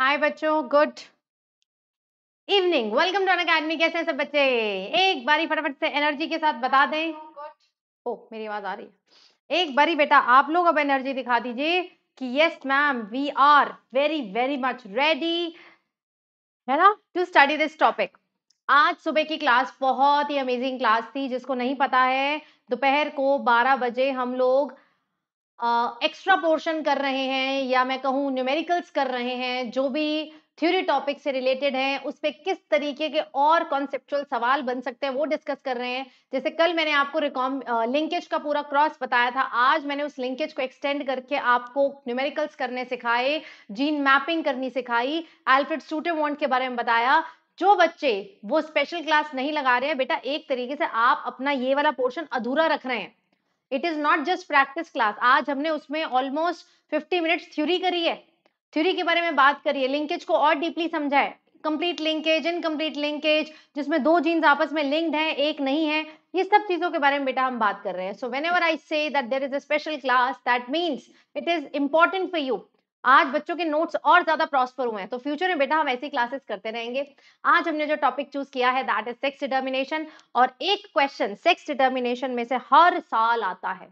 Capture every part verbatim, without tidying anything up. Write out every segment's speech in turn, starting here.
हाय बच्चों, good evening, welcome to Unacademy. कैसे हैं सब बच्चे? एक बारी फटाफट से एनर्जी के साथ बता दें। ओह, मेरी आवाज आ रही है? एक बारी बेटा आप लोग अब एनर्जी दिखा दीजिए कि yes ma'am, we are very very much ready, है ना, टू स्टडी दिस टॉपिक। आज सुबह की क्लास बहुत ही अमेजिंग क्लास थी। जिसको नहीं पता है, दोपहर को बारह बजे हम लोग एक्स्ट्रा uh, पोर्शन कर रहे हैं, या मैं कहूँ न्यूमेरिकल्स कर रहे हैं। जो भी थ्योरी टॉपिक से रिलेटेड हैं उस पर किस तरीके के और कॉन्सेप्चुअल सवाल बन सकते हैं वो डिस्कस कर रहे हैं। जैसे कल मैंने आपको रिकॉम लिंकेज का पूरा क्रॉस बताया था, आज मैंने उस लिंकेज को एक्सटेंड करके आपको न्यूमेरिकल्स करने सिखाए, जीन मैपिंग करनी सिखाई, एल्फ्रेड स्टूटेवॉन्ट के बारे में बताया। जो बच्चे वो स्पेशल क्लास नहीं लगा रहे हैं बेटा, एक तरीके से आप अपना ये वाला पोर्शन अधूरा रख रहे हैं। It is not just practice class. आज हमने उसमें ऑलमोस्ट फिफ्टी मिनट्स थ्योरी करी है, थ्योरी के बारे में बात करी है, लिंकेज को और डीपली समझा है, कंप्लीट लिंकेज, इनकम्प्लीट लिंकेज, जिसमें दो जीन्स आपस में लिंक्ड हैं, एक नहीं है, ये सब चीजों के बारे में बेटा हम बात कर रहे हैं। सो whenever I say that there is a special class, that means it is important for you. आज बच्चों के नोट्स और ज्यादा प्रॉस्पर हुए हैं, तो फ्यूचर में बेटा हम ऐसी क्लासेस करते रहेंगे। आज हमने जो टॉपिक चूज किया है दैट इज सेक्स डिटर्मिनेशन, और एक क्वेश्चन सेक्स डिटर्मिनेशन में से हर साल आता है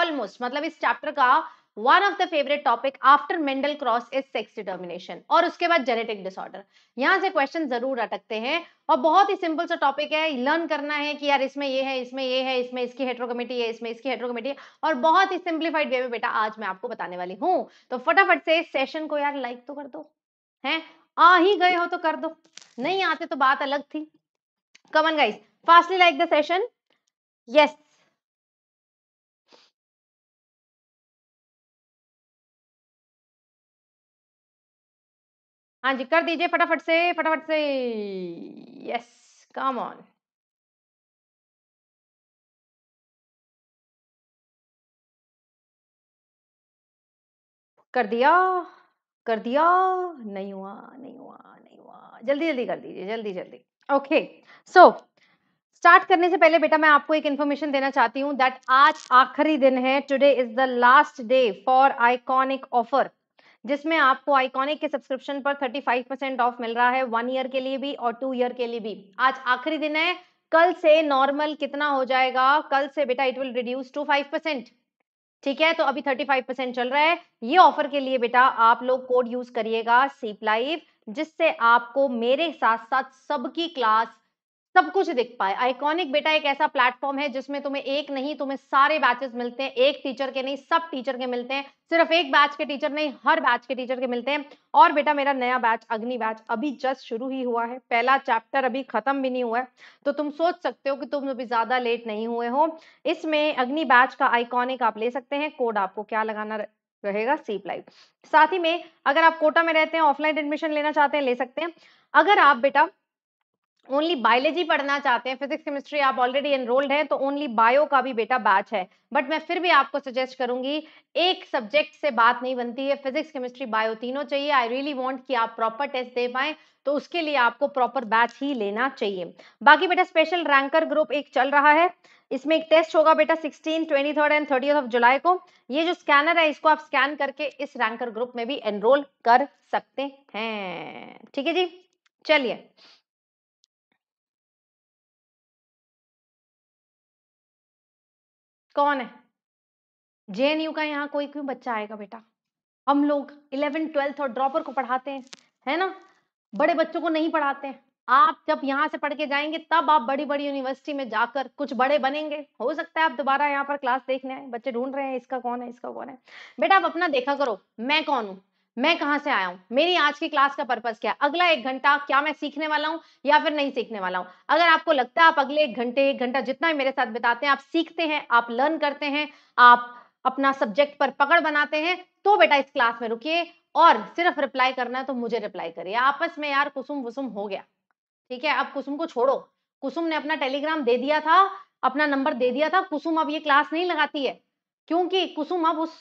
ऑलमोस्ट, मतलब इस चैप्टर का one of the favourite topic after Mendel cross is sex determination, और उसके बाद जेनेटिक डिसऑर्डर। यहाँ से क्वेश्चन जरूर अटकते हैं, और बहुत ही सिंपल सा टॉपिक है। लर्न करना है कि यार इसमें ये है, इसमें ये है, इसमें इसकी हेट्रोकमिटी है, इसमें इसकी हेट्रोकमिटी है, और बहुत ही सिंप्लीफाइड वे में बेटा आज मैं आपको बताने वाली हूँ। तो फटाफट से सेशन को यार लाइक तो कर दो, है आ ही गए हो तो कर दो, नहीं आते तो बात अलग थी। Come on guys, fastly like the session. Yes, हाँ जी, कर दीजिए फटाफट से, फटाफट से। Yes, come on. कर दिया, कर दिया। नहीं हुआ, नहीं हुआ, नहीं हुआ। जल्दी जल्दी कर दीजिए, जल्दी जल्दी। ओके, सो स्टार्ट करने से पहले बेटा मैं आपको एक इन्फॉर्मेशन देना चाहती हूँ दैट आज आखिरी दिन है। Today is the last day for iconic offer, जिसमें आपको आइकॉनिक के सब्सक्रिप्शन पर पैंतीस परसेंट ऑफ मिल रहा है, वन ईयर के लिए भी और टू ईयर के लिए भी। आज आखिरी दिन है, कल से नॉर्मल कितना हो जाएगा? कल से बेटा it will reduce to five percent, ठीक है? तो अभी पैंतीस परसेंट चल रहा है। ये ऑफर के लिए बेटा आप लोग कोड यूज करिएगा सीप लाइव, जिससे आपको मेरे साथ साथ सबकी क्लास, सब कुछ दिख पाए। आइकॉनिक बेटा एक ऐसा प्लेटफॉर्म है जिसमें तुम्हें एक नहीं, तुम्हें सारे बैचेस मिलते हैं, एक टीचर के नहीं, सब टीचर के मिलते हैं, सिर्फ एक बैच के टीचर नहीं, हर बैच के टीचर के मिलते हैं। और बेटा मेरा नया बैच अग्नि बैच अभी जस्ट शुरू ही हुआ है, पहला चैप्टर अभी खत्म भी नहीं हुआ है, तो तुम सोच सकते हो कि तुम अभी ज्यादा लेट नहीं हुए हो। इसमें अग्नि बैच का आइकॉनिक आप ले सकते हैं, कोड आपको क्या लगाना रहेगा? सीप लाइव। साथ ही में अगर आप कोटा में रहते हैं, ऑफलाइन एडमिशन लेना चाहते हैं, ले सकते हैं। अगर आप बेटा ओनली बायोलॉजी पढ़ना चाहते हैं, फिजिक्स केमिस्ट्री आप ऑलरेडी एनरोल्ड हैं, तो ओनली बायो का भी बेटा बैच है। बट मैं फिर भी आपको सजेस्ट करूंगी, एक सब्जेक्ट से बात नहीं बनती है, फिजिक्स केमिस्ट्री बायो तीनों चाहिए। आई रियली वांट कि आप प्रॉपर टेस्ट दे पाएं, तो उसके लिए आपको प्रॉपर बैच ही लेना चाहिए। बाकी बेटा स्पेशल रैंकर ग्रुप एक चल रहा है, इसमें एक टेस्ट होगा बेटा sixteen, twenty third and thirtieth of July को। ये जो स्कैनर है इसको आप स्कैन करके इस रैंकर ग्रुप में भी एनरोल कर सकते हैं, ठीक है जी? चलिए, कौन है जेएनयू का? यहाँ कोई क्यों बच्चा आएगा बेटा? हम लोग इलेवेंथ, ट्वेल्थ और ड्रॉपर को पढ़ाते हैं, है ना, बड़े बच्चों को नहीं पढ़ाते हैं। आप जब यहाँ से पढ़ के जाएंगे तब आप बड़ी बड़ी यूनिवर्सिटी में जाकर कुछ बड़े बनेंगे। हो सकता है आप दोबारा यहाँ पर क्लास देखने आए, बच्चे ढूंढ रहे हैं इसका कौन है, इसका कौन है। बेटा आप अपना देखा करो, मैं कौन हूँ, मैं कहाँ से आया हूँ, मेरी आज की क्लास का पर्पस क्या है, अगला एक घंटा क्या मैं सीखने वाला हूँ या फिर नहीं सीखने वाला हूँ। अगर आपको लगता है आप अगले एक घंटे एक घंटा जितना भी मेरे साथ बिताते हैं, आप सीखते हैं, आप लर्न करते हैं, आप अपना सब्जेक्ट पर पकड़ बनाते हैं, तो बेटा इस क्लास में रुकिए। और सिर्फ रिप्लाई करना है तो मुझे रिप्लाई करिए। आपस में यार कुसुम वुसुम हो गया, ठीक है? अब कुसुम को छोड़ो, कुसुम ने अपना टेलीग्राम दे दिया था, अपना नंबर दे दिया था। कुसुम अब ये क्लास नहीं लगाती है, क्योंकि कुसुम अब उस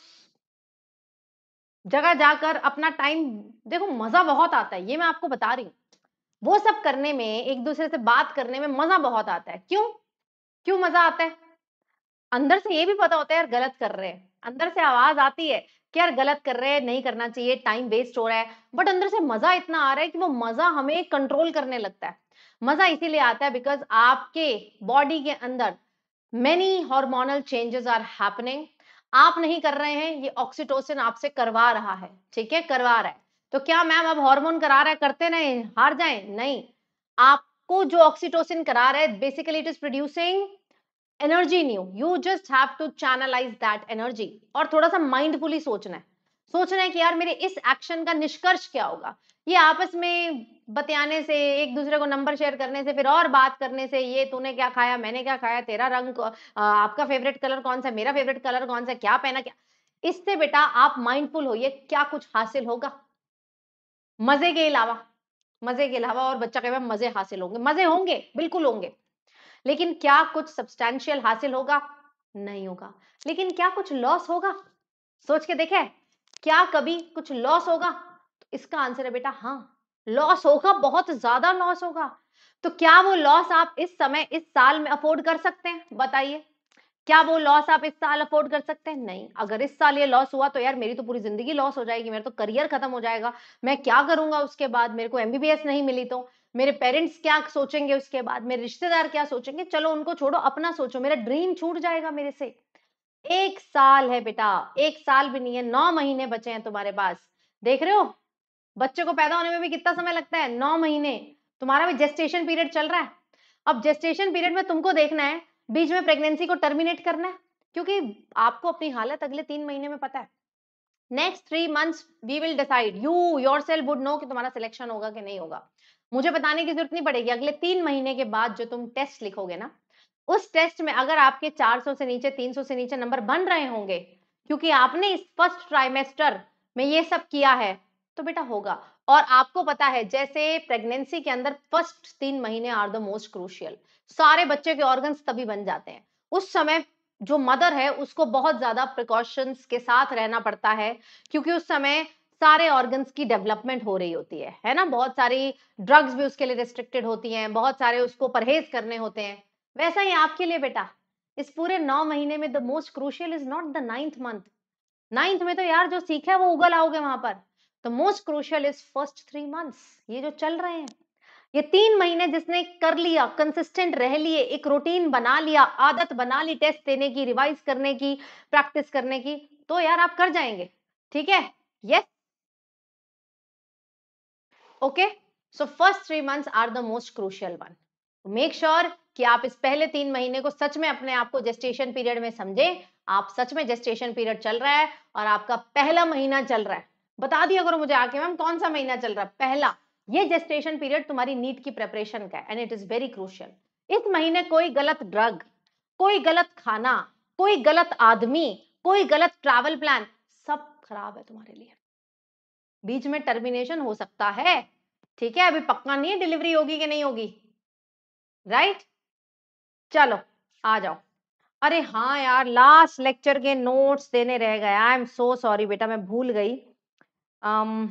जगह जाकर अपना टाइम, देखो मजा बहुत आता है, ये मैं आपको बता रही हूँ। वो सब करने में, एक दूसरे से बात करने में मजा बहुत आता है। क्यों क्यों मजा आता है? अंदर से ये भी पता होता है यार गलत कर रहे हैं, अंदर से आवाज आती है कि यार गलत कर रहे हैं, नहीं करना चाहिए, टाइम वेस्ट हो रहा है, बट अंदर से मजा इतना आ रहा है कि वो मजा हमें कंट्रोल करने लगता है। मजा इसीलिए आता है बिकॉज आपके बॉडी के अंदर many hormonal changes are happening. आप नहीं कर रहे हैं, ये ऑक्सीटोसिन आपसे करवा रहा है, ठीक है, करवा रहा है। तो क्या मैम अब हार्मोन करा रहा है, करते नहीं, हार जाएं? नहीं, आपको जो ऑक्सीटोसिन करा रहा है basically it is producing energy new, you just have to channelise that energy. और थोड़ा सा माइंडफुली सोचना है, सोचना है कि यार मेरे इस एक्शन का निष्कर्ष क्या होगा। ये आपस में बतियाने से, एक दूसरे को नंबर शेयर करने से, फिर और बात करने से, ये तूने क्या खाया, मैंने क्या खाया, तेरा रंग, आपका फेवरेट कलर कौन सा, मेरा फेवरेट कलर कौन सा, क्या पहना क्या, इससे बेटा आप माइंडफुल होइए, क्या कुछ हासिल होगा मजे के अलावा, मजे के अलावा। और बच्चा कहे मजे हासिल होंगे, मजे होंगे, बिल्कुल होंगे, लेकिन क्या कुछ सब्सटेंशियल हासिल होगा? नहीं होगा। लेकिन क्या कुछ लॉस होगा? सोच के देखे, क्या कभी कुछ लॉस होगा? तो इसका आंसर है बेटा हाँ, लॉस होगा, बहुत ज्यादा लॉस होगा। तो क्या वो लॉस आप इस समय, इस साल में अफोर्ड कर सकते हैं? बताइए, क्या वो लॉस आप इस साल अफोर्ड कर सकते हैं? नहीं। अगर इस साल ये लॉस हुआ तो यार मेरी तो पूरी जिंदगी लॉस हो जाएगी, मेरा तो करियर खत्म हो जाएगा, मैं क्या करूंगा उसके बाद, मेरे को एमबीबीएस नहीं मिली तो मेरे पेरेंट्स क्या सोचेंगे उसके बाद, मेरे रिश्तेदार क्या सोचेंगे, चलो उनको छोड़ो, अपना सोचो, मेरा ड्रीम छूट जाएगा मेरे से। एक साल है बेटा, एक साल भी नहीं है, नौ महीने बचे हैं तुम्हारे पास। देख रहे हो बच्चे को पैदा होने में भी कितना समय लगता है, नौ महीने। तुम्हारा भी जेस्टेशन पीरियड चल रहा है। अब जेस्टेशन पीरियड में तुमको देखना है बीच में प्रेगनेंसी को टर्मिनेट करना है, क्योंकि आपको अपनी हालत अगले तीन महीने में पता है। Next three months we will decide, you yourself would know कि तुम्हारा सिलेक्शन होगा कि नहीं होगा। मुझे बताने की जरूरत नहीं पड़ेगी। अगले तीन महीने के बाद जो तुम टेस्ट लिखोगे ना, उस टेस्ट में अगर आपके चार सौ से नीचे, तीन सौ से नीचे नंबर बन रहे होंगे, क्योंकि आपने इस फर्स्ट ट्राइमेस्टर में ये सब किया है, तो बेटा होगा। और आपको पता है जैसे प्रेगनेंसी के अंदर फर्स्ट तीन महीने आर द मोस्ट क्रूशियल, सारे बच्चे के ऑर्गन्स तभी बन जाते हैं। उस समय जो मदर है उसको बहुत ज्यादा प्रिकॉशंस के साथ रहना पड़ता है, क्योंकि उस समय सारे ऑर्गन्स की डेवलपमेंट हो रही होती है, है ना। बहुत सारी ड्रग्स भी उसके लिए रिस्ट्रिक्टेड होती हैं, बहुत सारे उसको परहेज करने होते हैं। वैसा ही आपके लिए बेटा इस पूरे नौ महीने में the most crucial is not the ninth month. Ninth में तो यार जो सीखा है वो उगल आओगे वहां पर। The most crucial is first three months, ये जो चल रहे हैं ये तीन महीने। जिसने कर लिया, कंसिस्टेंट रह लिए, एक रूटीन बना लिया, आदत बना ली टेस्ट देने की, रिवाइज करने की, प्रैक्टिस करने की, तो यार आप कर जाएंगे, ठीक है। Yes, okay, so first three months are the most crucial one. Make sure कि आप इस पहले तीन महीने को सच में अपने आप को जेस्टेशन पीरियड में समझें। आप सच में जेस्टेशन पीरियड चल रहा है और आपका पहला महीना चल रहा है। बता दिया करो मुझे आके मैम कौन सा महीना चल रहा है। पहला, ये जेस्टेशन पीरियड तुम्हारी नीट की प्रिपरेशन का है and it is very crucial. इस महीने कोई गलत ड्रग, कोई गलत खाना, कोई गलत आदमी, कोई गलत ट्रैवल प्लान, सब खराब है तुम्हारे लिए। बीच में टर्मिनेशन हो सकता है, ठीक है, अभी पक्का नहीं है डिलीवरी होगी कि नहीं होगी, राइट right? चलो आ जाओ। अरे हाँ यार, लास्ट लेक्चर के नोट्स देने रह गए। आई एम सो सॉरी बेटा, मैं भूल गई। um,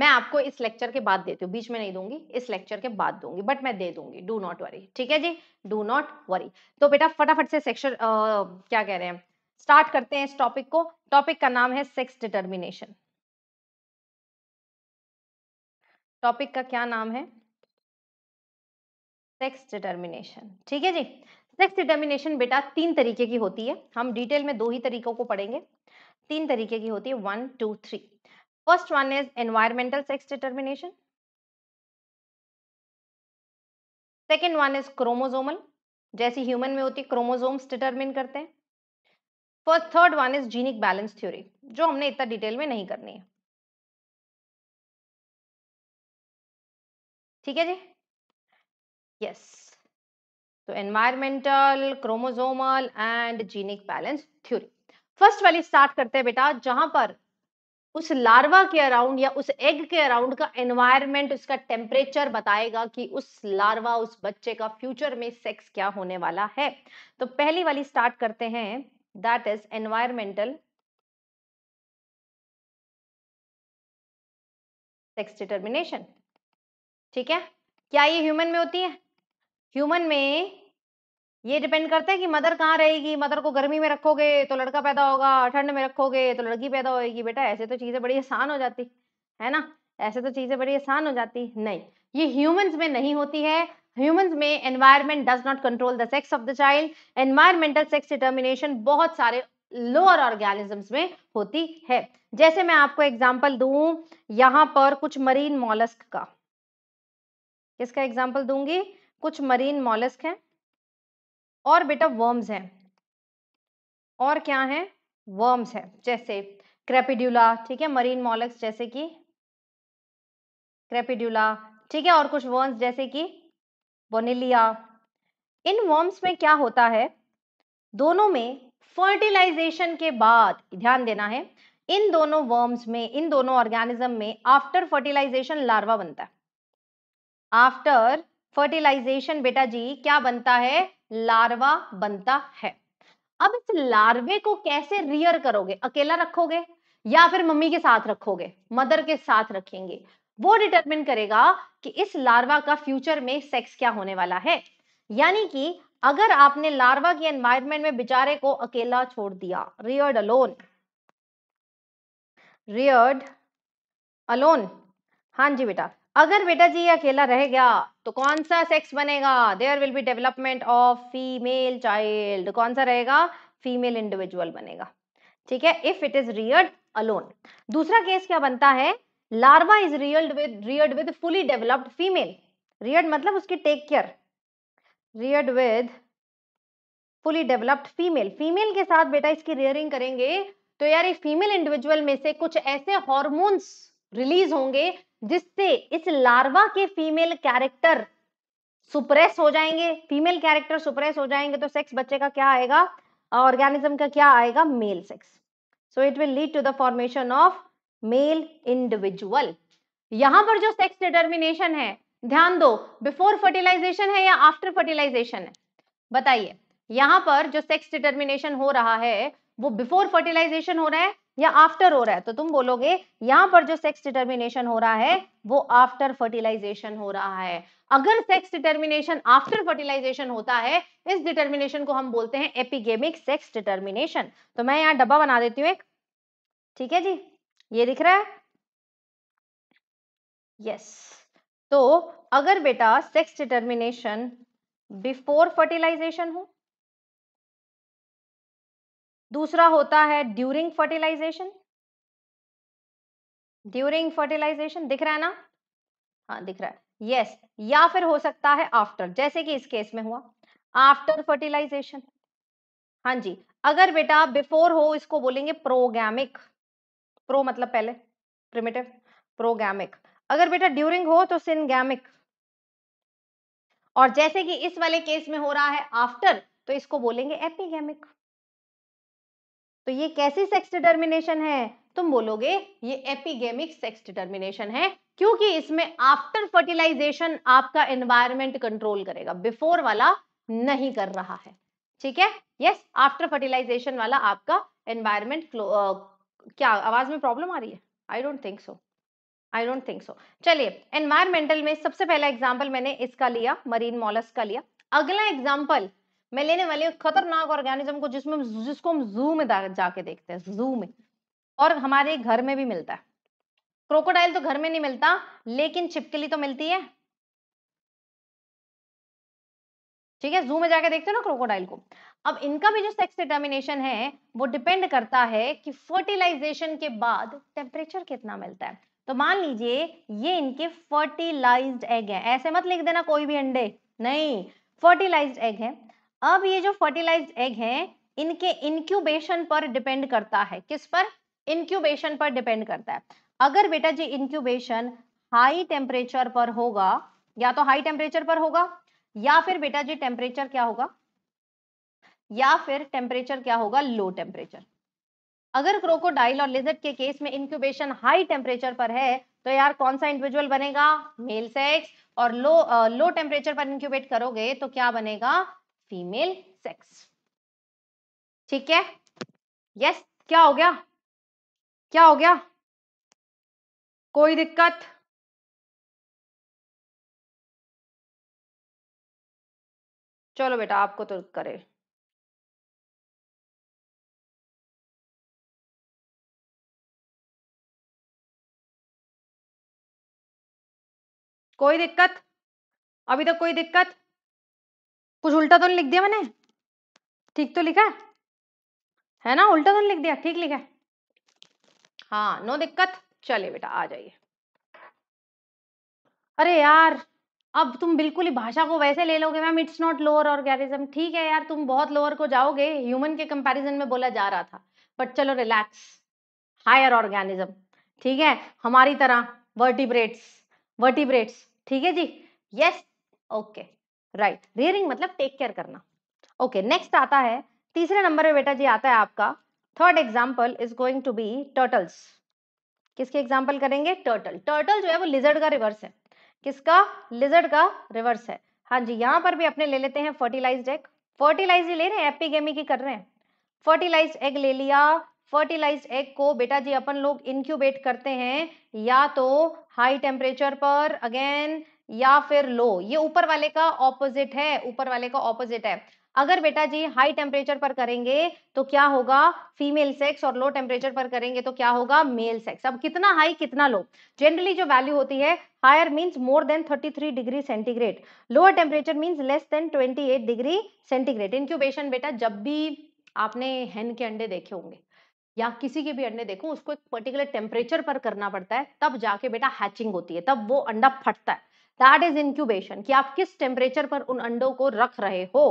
मैं आपको इस लेक्चर के बाद देती हूँ, बीच में नहीं दूंगी, इस लेक्चर के बाद दूंगी, बट मैं दे दूंगी, डू नॉट वरी, ठीक है जी, डू नॉट वरी। तो बेटा फटाफट से सेक्शन uh, क्या कह रहे हैं, स्टार्ट करते हैं इस टॉपिक को। टॉपिक का नाम है सेक्स डिटर्मिनेशन। टॉपिक का क्या नाम है? सेक्स डिटर्मिनेशन, ठीक है जी। सेक्स डिटर्मिनेशन बेटा तीन तरीके की होती है। हम डिटेल में दो ही तरीकों को पढ़ेंगे, तीन तरीके की होती है, one two three. First one is environmental sex determination, second one is chromosomal, जैसी ह्यूमन में होती है क्रोमोसोम्स डिटर्मिन करते हैं। First third one is genic balance theory, जो हमने इतना डिटेल में नहीं करनी है, ठीक है जी। यस, तो environmental, chromosomal and genic balance theory. First वाली स्टार्ट करते हैं बेटा, जहां पर उस लार्वा के अराउंड या उस एग के अराउंड का एनवायरमेंट, उसका टेम्परेचर बताएगा कि उस लार्वा, उस बच्चे का फ्यूचर में सेक्स क्या होने वाला है। तो पहली वाली स्टार्ट करते हैं, that is environmental sex determination, ठीक है। क्या ये ह्यूमन में होती है? ह्यूमन में ये डिपेंड करता है कि मदर कहाँ रहेगी। मदर को गर्मी में रखोगे तो लड़का पैदा होगा, ठंड में रखोगे तो लड़की पैदा होगी। बेटा ऐसे तो चीज़ें बड़ी आसान हो जाती है ना, ऐसे तो चीज़ें बड़ी आसान हो जाती। नहीं, ये ह्यूमंस में नहीं होती है। ह्यूमंस में environment does not control the sex of the child. Environmental sex determination बहुत सारे लोअर ऑर्गेनिजम्स में होती है। जैसे मैं आपको एग्जाम्पल दूं यहाँ पर कुछ मरीन मॉलस्क का, इसका एग्जाम्पल दूंगी। कुछ मरीन मॉलस्क हैं और बेटा वर्म्स हैं, और क्या है, वर्म्स हैं। जैसे क्रेपिड्यूला, ठीक है, मरीन मॉलस्क जैसे कि क्रेपिड्यूला, ठीक है, और कुछ वर्म्स जैसे कि बोनेलिया। इन वर्म्स में क्या होता है, दोनों में फर्टिलाइजेशन के बाद, ध्यान देना है, इन दोनों वर्म्स में, इन दोनों ऑर्गेनिज्म में आफ्टर फर्टिलाइजेशन लार्वा बनता है। आफ्टर फर्टिलाइजेशन बेटा जी क्या बनता है, लार्वा बनता है। अब इस लार्वे को कैसे रियर करोगे, अकेला रखोगे या फिर मम्मी के साथ रखोगे, मदर के साथ रखेंगे, वो डिटरमिन करेगा कि इस लार्वा का फ्यूचर में सेक्स क्या होने वाला है। यानी कि अगर आपने लार्वा के एनवायरनमेंट में बेचारे को अकेला छोड़ दिया, रियर्ड अलोन, रियर्ड अलोन, हाँ जी बेटा, अगर बेटा जी अकेला रह गया तो कौन सा सेक्स बनेगा, there will be development of female child, कौन सा रहेगा, फीमेल इंडिविजुअल बनेगा, ठीक है, if it is reared alone. दूसरा केस क्या बनता है, larva is reared with reared with fully developed female. Reared मतलब उसकी take care, reared with fully developed female, female के साथ बेटा इसकी रियरिंग करेंगे तो यार ये फीमेल इंडिविजुअल में से कुछ ऐसे हॉर्मोन्स रिलीज होंगे जिससे इस लार्वा के फीमेल कैरेक्टर सुप्रेस हो जाएंगे। फीमेल कैरेक्टर सुप्रेस हो जाएंगे तो सेक्स बच्चे का क्या आएगा, ऑर्गेनिज्म का क्या आएगा, male sex. So it will lead to the formation of male individual. यहां पर जो सेक्स डिटर्मिनेशन है, ध्यान दो, बिफोर फर्टिलाइजेशन है या आफ्टर फर्टिलाइजेशन है, बताइए। यहां पर जो सेक्स डिटर्मिनेशन हो रहा है वो बिफोर फर्टिलाइजेशन हो रहा है या आफ्टर हो रहा है, तो तुम बोलोगे यहाँ पर जो सेक्स डिटर्मिनेशन हो रहा है वो आफ्टर फर्टिलाइजेशन हो रहा है। अगर सेक्स डिटर्मिनेशन आफ्टर फर्टिलाइजेशन होता है, इस डिटर्मिनेशन को हम बोलते हैं एपिगेमिक सेक्स डिटर्मिनेशन। तो मैं यहाँ डब्बा बना देती हूँ एक, ठीक है जी, ये दिख रहा है, यस। तो अगर बेटा सेक्स डिटर्मिनेशन बिफोर फर्टिलाइजेशन हो, दूसरा होता है ड्यूरिंग फर्टिलाइजेशन, ड्यूरिंग फर्टिलाइजेशन दिख रहा है ना, हाँ दिख रहा है, यस yes. या फिर हो सकता है आफ्टर, जैसे कि इस केस में हुआ आफ्टर फर्टिलाइजेशन, हाँ जी। अगर बेटा बिफोर हो, इसको बोलेंगे प्रोगैमिक, प्रो मतलब पहले, प्रिमिटिव, प्रोगैमिक। अगर बेटा ड्यूरिंग हो तो सिनगैमिक, और जैसे कि इस वाले केस में हो रहा है आफ्टर, तो इसको बोलेंगे एपिगैमिक। तो ये कैसी सेक्स डिटर्मिनेशन है, तुम बोलोगे ये एपिगेमिक सेक्स डिटर्मिनेशन है, क्योंकि इसमें आफ्टर फर्टिलाइजेशन आपका एनवायरनमेंट कंट्रोल करेगा, बिफोर वाला नहीं कर रहा है, ठीक है, यस। आफ्टर फर्टिलाइजेशन वाला आपका एनवायरनमेंट, क्या आवाज में प्रॉब्लम आ रही है, I don't think so, I don't think so. चलिए, एनवायरमेंटल में सबसे पहला एग्जाम्पल मैंने इसका लिया, मरीन मॉलस्क का लिया। अगला एग्जाम्पल मैं लेने वाली हूँ खतरनाक ऑर्गेनिज्म को, जिसमें जिसको हम जू में जाके देखते हैं, जू में, और हमारे घर में भी मिलता है। क्रोकोडाइल तो घर में नहीं मिलता, लेकिन छिपकली तो मिलती है, ठीक है, जू में जाके देखते हैं ना क्रोकोडाइल को। अब इनका भी जो सेक्स डिटर्मिनेशन है वो डिपेंड करता है कि फर्टिलाइजेशन के बाद टेम्परेचर कितना मिलता है। तो मान लीजिए ये इनके फर्टिलाइज्ड एग है, ऐसे मत लिख देना कोई भी अंडे, नहीं, फर्टिलाइज्ड एग है। अब ये जो फर्टिलाइज्ड एग हैं, इनके इंक्यूबेशन पर डिपेंड करता है, किस पर, इंक्यूबेशन पर डिपेंड करता है। अगर बेटा जी इंक्यूबेशन हाई टेम्परेचर पर होगा, या तो हाई टेम्परेचर पर होगा या फिर बेटा जी टेम्परेचर क्या होगा, या फिर टेम्परेचर क्या होगा, लो टेम्परेचर। अगर क्रोकोडाइल और लिजर्ड के केस में इंक्यूबेशन हाई टेम्परेचर पर है तो यार कौन सा इंडिविजुअल बनेगा, मेल सेक्स, और लो लो टेम्परेचर पर इंक्यूबेट करोगे तो क्या बनेगा, फीमेल सेक्स, ठीक है, यस। क्या हो गया, क्या हो गया, कोई दिक्कत, चलो बेटा आपको तो करे। कोई दिक्कत अभी तक? कोई दिक्कत? कुछ उल्टा तो नहीं लिख दिया मैंने? ठीक तो लिखा है, है ना? उल्टा तो नहीं लिख दिया? ठीक लिखा है? हाँ, नो दिक्कत। चलिए बेटा आ जाइए। अरे यार अब तुम बिल्कुल ही भाषा को वैसे ले लोगे ma'am, it's not lower organism. ठीक है यार, तुम बहुत लोअर को जाओगे, ह्यूमन के कंपैरिजन में बोला जा रहा था, बट चलो रिलैक्स, हायर ऑर्गेनिज्म। ठीक है, हमारी तरह वर्टिब्रेट्स, वर्टिब्रेट्स। ठीक है जी, यस, ओके, राइट। रियरिंग मतलब टेक केयर करना। ओके, okay, नेक्स्ट आता है तीसरे नंबर पे बेटा जी, आता है आपका third example is going to be turtles. किसके एग्जाम्पल करेंगे? टर्टल। टर्टल जो है वो लिजर्ड का रिवर्स है। किसका? लिजर्ड का रिवर्स है। हाँ जी, यहाँ पर भी अपने ले लेते हैं फर्टिलाइज्ड एग। फर्टिलाइज ले रहे हैं, एपिगेमी की कर रहे हैं। फर्टिलाइज्ड एग ले लिया। फर्टिलाइज्ड एग को बेटा जी अपन लोग इनक्यूबेट करते हैं या तो हाई टेम्परेचर पर अगेन या फिर लो। ये ऊपर वाले का ऑपोजिट है, ऊपर वाले का ऑपोजिट है। अगर बेटा जी हाई टेम्परेचर पर करेंगे तो क्या होगा? फीमेल सेक्स, और लो टेम्परेचर पर करेंगे तो क्या होगा? Male sex. अब कितना हाई कितना लो, जनरली जो वैल्यू होती है higher means more than thirty three degree centigrade, lower temperature means less than twenty eight degree centigrade. Incubation बेटा, जब भी आपने हेन के अंडे देखे होंगे या किसी के भी अंडे देखो, उसको एक पर्टिकुलर टेम्परेचर पर करना पड़ता है, तब जाके बेटा हैचिंग होती है, तब वो अंडा फटता है। दैट इज इंक्यूबेशन, कि आप किस टेम्परेचर पर उन अंडों को रख रहे हो।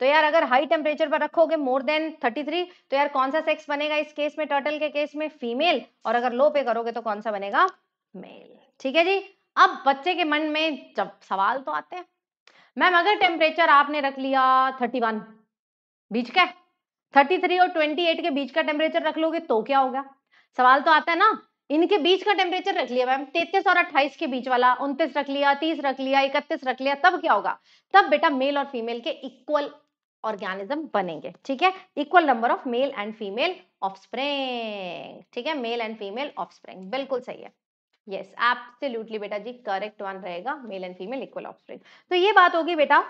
तो यार अगर हाई टेम्परेचर पर रखोगे मोर देन थर्टी थ्री, तो यार कौन सा सेक्स बनेगा इस केस में? टर्टल के केस में फीमेल। और अगर लो पे करोगे तो कौन सा बनेगा? मेल। ठीक है जी। अब बच्चे के मन में जब सवाल तो आते हैं, मैम अगर टेम्परेचर आपने रख लिया थर्टी वन, बीच का थर्टी थ्री और ट्वेंटी एट के बीच का टेम्परेचर रख लोगे तो क्या होगा? सवाल तो आता है ना। इनके बीच का टेम्परेचर रख लिया मैम तैंतीस और अट्ठाईस के बीच वाला, उनतीस रख लिया, तीस रख लिया, इकतीस रख लिया, तब क्या होगा? तब बेटा मेल और फीमेल के इक्वल ऑर्गेनिज्म बनेंगे। ठीक है, equal number of male and female offspring. ठीक है, मेल एंड फीमेल ऑफस्प्रिंग, बिल्कुल सही है। यस, एब्सोल्युटली बेटा जी, करेक्ट वन रहेगा, male and female equal offspring. तो ये बात होगी बेटा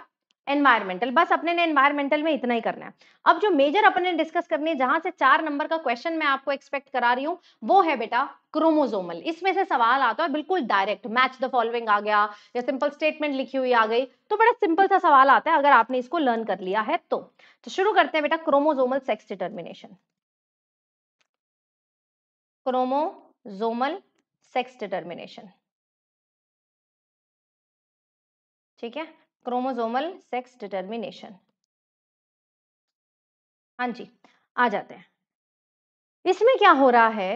एनवायरमेंटल। बस अपने ने एनवायरमेंटल में इतना ही करना है। अब जो मेजर अपने डिस्कस करनी है, जहां से चार नंबर का क्वेश्चन मैं आपको एक्सपेक्ट करा रही हूँ, वो है बेटा क्रोमोसोमल। इसमें से सवाल आता है बिल्कुल डायरेक्ट, मैच द फॉलोइंग आ गया या सिंपल स्टेटमेंट लिखी हुई आ गई, तो बड़ा सिंपल सा सवाल आता है, अगर आपने इसको लर्न कर लिया है तो, तो शुरू करते हैं बेटा chromosomal sex determination. Chromosomal sex determination, ठीक है, क्रोमोसोमल सेक्स डिटर्मिनेशन। हाँ जी, आ जाते हैं। इसमें क्या हो रहा है?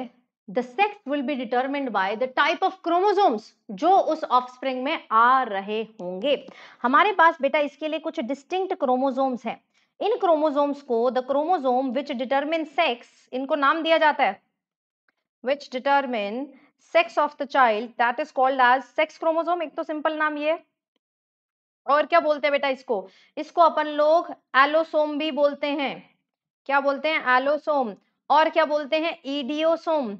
The sex will be determined by the type of chromosomes जो उस ऑफस्प्रिंग में आ रहे होंगे। हमारे पास बेटा इसके लिए कुछ डिस्टिंक्ट क्रोमोसोम्स हैं। इन क्रोमोसोम्स को the chromosome which determine sex, इनको नाम दिया जाता है, which determine sex of the child, that is called as sex chromosome. एक तो सिंपल नाम ये, और क्या बोलते हैं बेटा इसको? इसको अपन लोग एलोसोम भी बोलते हैं। क्या बोलते हैं? एलोसोम। और क्या बोलते हैं? इडियोसोम।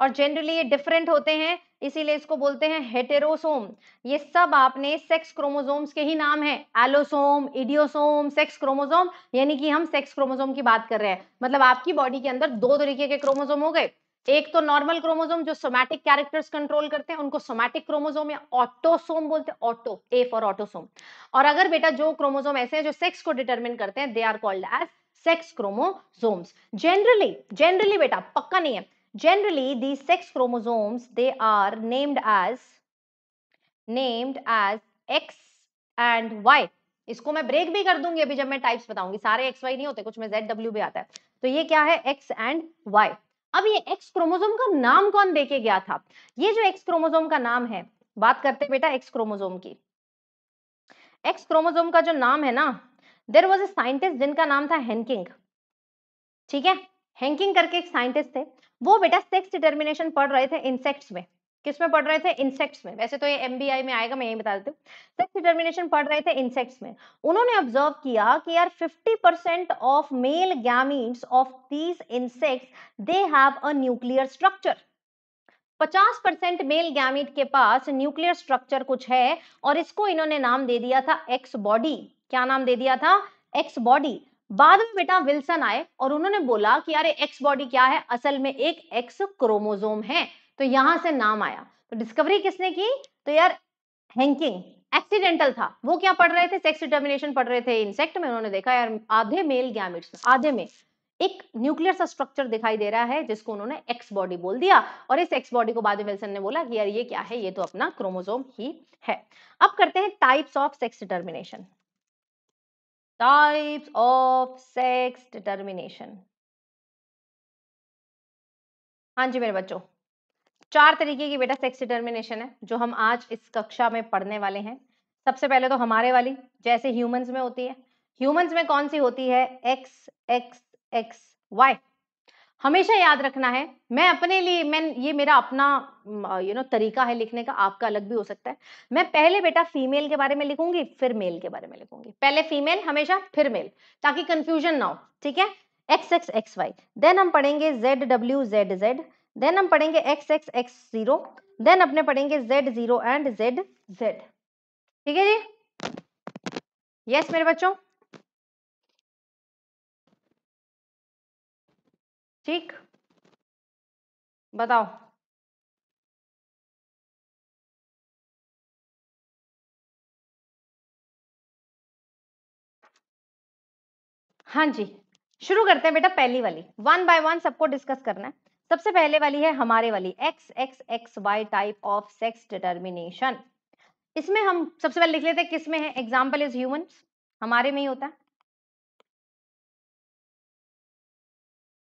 और जनरली ये डिफरेंट होते हैं, इसीलिए इसको बोलते हैं हेटेरोसोम। ये सब आपने सेक्स क्रोमोसोम्स के ही नाम है, एलोसोम, इडियोसोम, सेक्स क्रोमोसोम। यानी कि हम सेक्स क्रोमोसोम की बात कर रहे हैं, मतलब आपकी बॉडी के अंदर दो तरीके के क्रोमोसोम हो गए। एक तो नॉर्मल क्रोमोसोम जो सोमैटिक कैरेक्टर्स कंट्रोल करते हैं, उनको सोमैटिक क्रोमोसोम या ऑटोसोम बोलते हैं, ऑटो, ए फॉर ऑटोसोम। और अगर बेटा जो क्रोमोसोम ऐसे हैं जो सेक्स को डिटरमिन करते हैं, they are called as sex chromosomes. Generally, generally बेटा, पक्का नहीं है, generally the sex chromosomes they are named as named as X and Y. इसको मैं ब्रेक भी कर दूंगी अभी जब मैं टाइप्स बताऊंगी। सारे एक्स वाई नहीं होते, कुछ में जेड डब्ल्यू भी आता है। तो ये क्या है? X and Y. अब ये एक्स क्रोमोसोम का नाम कौन देके गया था? ये जो एक्स क्रोमोसोम का नाम है, बात करते हैं बेटा एक्स क्रोमोसोम की। एक्स क्रोमोसोम का जो नाम है ना, देयर वाज अ साइंटिस्ट जिनका नाम था हेनकिंग। ठीक है, हेनकिंग करके एक साइंटिस्ट थे, वो बेटा सेक्स डिटर्मिनेशन पढ़ रहे थे इंसेक्ट्स में। किस में पढ़ रहे थे? इंसेक्ट्स में। वैसे तो ये एमबीआई में आएगा, मैं यही बता देती हूँ। सेक्स डिटर्मिनेशन पढ़ रहे थे इंसेक्ट्स में। उन्होंने ऑब्जर्व किया कि यार fifty percent of male gametes of these insects they have a nuclear structure. Fifty percent male gamete के पास न्यूक्लियर स्ट्रक्चर कुछ है, और इसको इन्होंने नाम दे दिया था एक्स बॉडी। क्या नाम दे दिया था, एक्स बॉडी। बाद में बेटा विल्सन आए और उन्होंने बोला कि यार एक्स बॉडी क्या है, असल में एक एक्स क्रोमोसोम है, तो यहां से नाम आया। तो डिस्कवरी किसने की, तो यार हेंकिंग। एक्सीडेंटल था, वो क्या पढ़ रहे थे, सेक्स डिटर्मिनेशन पढ़ रहे थे इंसेक्ट में। उन्होंने देखा यार आधे मेल गैमेट्स में, आधे में एक न्यूक्लियर सा स्ट्रक्चर दिखाई दे रहा है जिसको उन्होंने एक्स बॉडी बोल दिया, और इस एक्स बॉडी को बाद में विल्सन ने बोला कि यार ये क्या है, ये तो अपना क्रोमोसोम ही है। अब करते हैं types of sex determination. Types of sex determination, हाँ जी मेरे बच्चों, चार तरीके की बेटा सेक्स डिटर्मिनेशन है जो हम आज इस कक्षा में पढ़ने वाले हैं। सबसे पहले तो हमारे वाली, जैसे ह्यूमंस में होती है। ह्यूमंस में कौन सी होती है, एक्स एक्स एक्स वाई। हमेशा याद रखना है, मैं अपने लिए, मैं ये मेरा अपना यू नो तरीका है लिखने का, आपका अलग भी हो सकता है। मैं पहले बेटा फीमेल के बारे में लिखूंगी फिर मेल के बारे में लिखूंगी, पहले फीमेल हमेशा फिर मेल, ताकि कंफ्यूजन ना हो, ठीक है। X X X Y, then हम पढ़ेंगे Z W Z Z, then हम पढ़ेंगे X X X zero, then अपने पढ़ेंगे Z zero and Z Z, ठीक है जी। यस मेरे बच्चों, ठीक, बताओ हाँ जी। शुरू करते हैं बेटा पहली वाली, वन बाय वन सबको डिस्कस करना है। सबसे पहले वाली है हमारे वाली X X X Y type of sex determination. इसमें हम सबसे पहले लिख लेते हैं किसमें है, एग्जाम्पल इज ह्यूमंस, हमारे में ही होता है,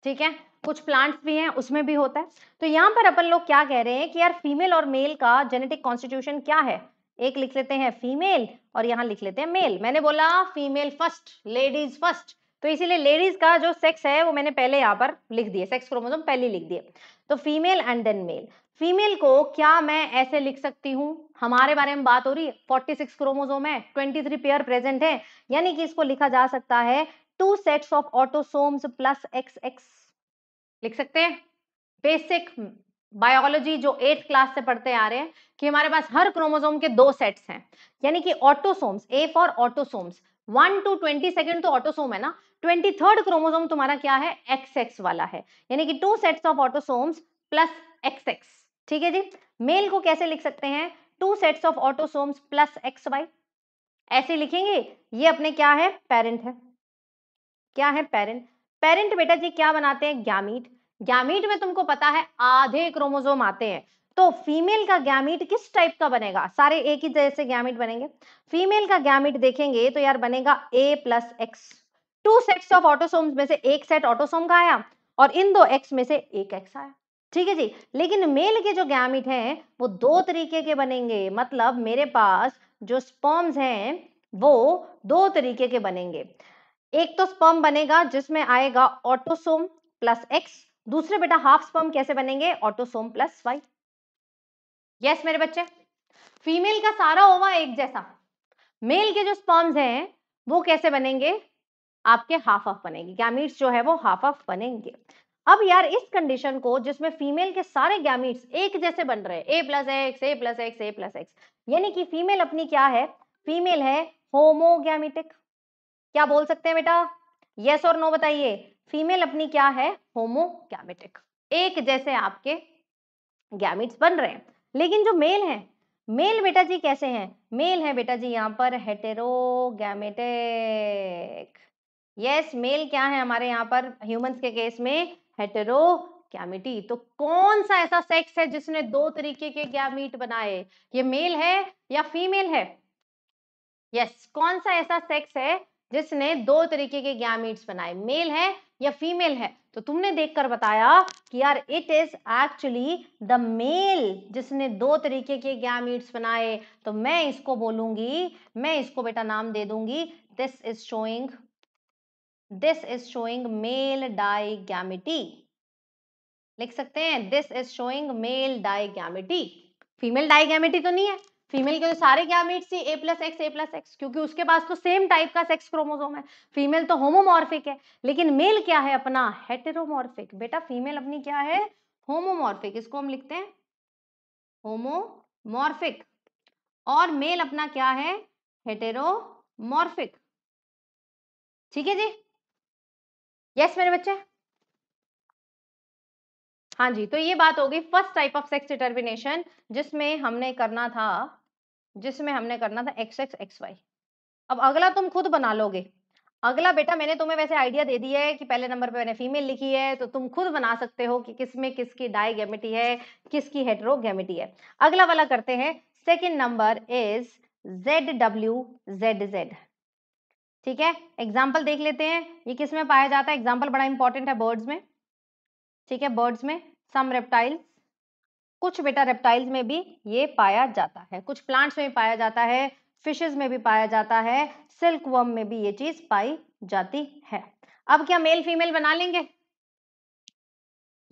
ठीक है। कुछ प्लांट्स भी हैं उसमें भी होता है। तो यहाँ पर अपन लोग क्या कह रहे हैं कि यार फीमेल और मेल का जेनेटिक कॉन्स्टिट्यूशन क्या है, एक लिख लेते हैं फीमेल और यहाँ लिख लेते हैं मेल। मैंने बोला फीमेल फर्स्ट, लेडीज फर्स्ट, तो इसीलिए लेडीज का जो सेक्स है वो मैंने पहले यहाँ पर लिख दिए, सेक्स क्रोमोसोम पहले लिख दिए। तो female and then male. Female को क्या मैं ऐसे लिख सकती हूँ, हमारे बारे में बात हो रही है, छियालीस क्रोमोसोम है, तेईस पेयर प्रेजेंट है, यानी कि इसको लिखा जा सकता है two sets of autosomes plus X X, लिख सकते हैं। बेसिक बायोलॉजी जो एट्थ क्लास से पढ़ते आ रहे हैं कि हमारे पास हर क्रोमोसोम के दो सेट्स हैं, यानी कि autosomes, A for autosomes, one two twenty second तो ऑटोसोम है ना, ट्वेंटी थर्ड क्रोमोसोम तुम्हारा क्या है, एक्स एक्स वाला है, यानी कि two sets of autosomes plus X X, ठीक है जी। मेल को कैसे लिख सकते हैं, two sets of autosomes plus X Y, ऐसे लिखेंगे। ये अपने क्या है, पेरेंट है, क्या है पेरेंट। पेरेंट बेटा जी क्या बनाते हैं, गैमीट। गैमीट में तुमको पता है आधे क्रोमोसोम आते हैं, तो फीमेल का गैमीट किस टाइप का बनेगा, सारे एक ही जैसे गैमीट बनेंगे। फीमेल का गैमीट देखेंगे तो यार बनेगा A plus X, two sets of autosomes में से एक सेट ऑटोसोम का आया और इन दो एक्स में से एक एक्स आया, ठीक है जी। लेकिन मेल के जो गैमीट हैं वो दो तरीके के बनेंगे, मतलब मेरे पास जो स्पर्म्स हैं वो दो तरीके के बनेंगे। एक तो स्पर्म बनेगा जिसमें आएगा ऑटोसोम प्लस एक्स, दूसरे बेटा हाफ स्पर्म कैसे बनेंगे, ऑटोसोम प्लस वाई। यस मेरे बच्चे, फीमेल का सारा ओवा एक जैसा, मेल के जो स्पर्म्स हैं वो कैसे बनेंगे, आपके हाफ ऑफ बनेंगे, गैमीट्स जो है वो हाफ ऑफ बनेंगे। अब यार इस कंडीशन को जिसमें फीमेल के सारे गैमीट्स एक जैसे बन रहे हैं, A plus X A plus X A plus X, यानी कि फीमेल अपनी क्या है, फीमेल है होमोगैमेटिक। क्या बोल सकते हैं बेटा, यस और नो बताइए, फीमेल अपनी क्या है, होमोगैमेटिक, एक जैसे आपके गैमिट्स बन रहे हैं। लेकिन जो मेल है, मेल बेटा जी कैसे हैं, मेल है बेटा जी यहाँ पर हेटेरोगैमेटिक। यस, मेल क्या है हमारे यहाँ पर ह्यूमंस के केस में, हेटेरोगैमेटी। तो कौन सा ऐसा सेक्स है जिसने दो तरीके के गैमिट बनाए, ये मेल है या फीमेल है। यस, कौन सा ऐसा सेक्स है जिसने दो तरीके के गैमीट्स बनाए, मेल है या फीमेल है। तो तुमने देखकर बताया कि यार it is actually the male जिसने दो तरीके के गैमीट्स बनाए। तो मैं इसको बोलूंगी, मैं इसको बेटा नाम दे दूंगी, this is showing, this is showing male digamety, लिख सकते हैं this is showing male digamety. Female digamety तो नहीं है, फीमेल के तो सारे गैमीट्स ही A plus X A plus X, क्योंकि उसके पास तो सेम टाइप का सेक्स क्रोमोसोम है, फीमेल तो होमोमॉर्फिक है। लेकिन मेल क्या है अपना, हेटेरोमॉर्फिक। बेटा फीमेल अपनी क्या है, होमोमॉर्फिक, इसको हम लिखते हैं होमोमॉर्फिक, और मेल अपना क्या है, हेटेरो मॉर्फिक। ठीक है जी, यस मेरे बच्चे, हाँ जी। तो ये बात हो गई first type of sex determination जिसमें हमने करना था जिसमें हमने करना था एक्स एक्स एक्स वाई। अब अगला तुम खुद बना लोगे। अगला बेटा मैंने तुम्हें वैसे आइडिया दे दिया है कि पहले नंबर पे मैंने फीमेल लिखी है, तो तुम खुद बना सकते हो कि किसमें किसकी डाइगेमेटी है, किसकी हेटरोगेमेटी है। अगला वाला करते हैं, second number is Z W Z Z. ठीक है, एग्जाम्पल देख लेते हैं ये किस में पाया जाता है। एग्जाम्पल बड़ा इंपॉर्टेंट है, बर्ड्स में। ठीक है, बर्ड्स में, सम रेप्टाइल्स, कुछ बेटा रेप्टाइल्स में भी ये पाया जाता है, कुछ प्लांट्स में भी पाया जाता है, फिशेस में भी पाया जाता है, सिल्कवर्म में भी ये चीज पाई जाती है। अब क्या मेल फीमेल बना लेंगे?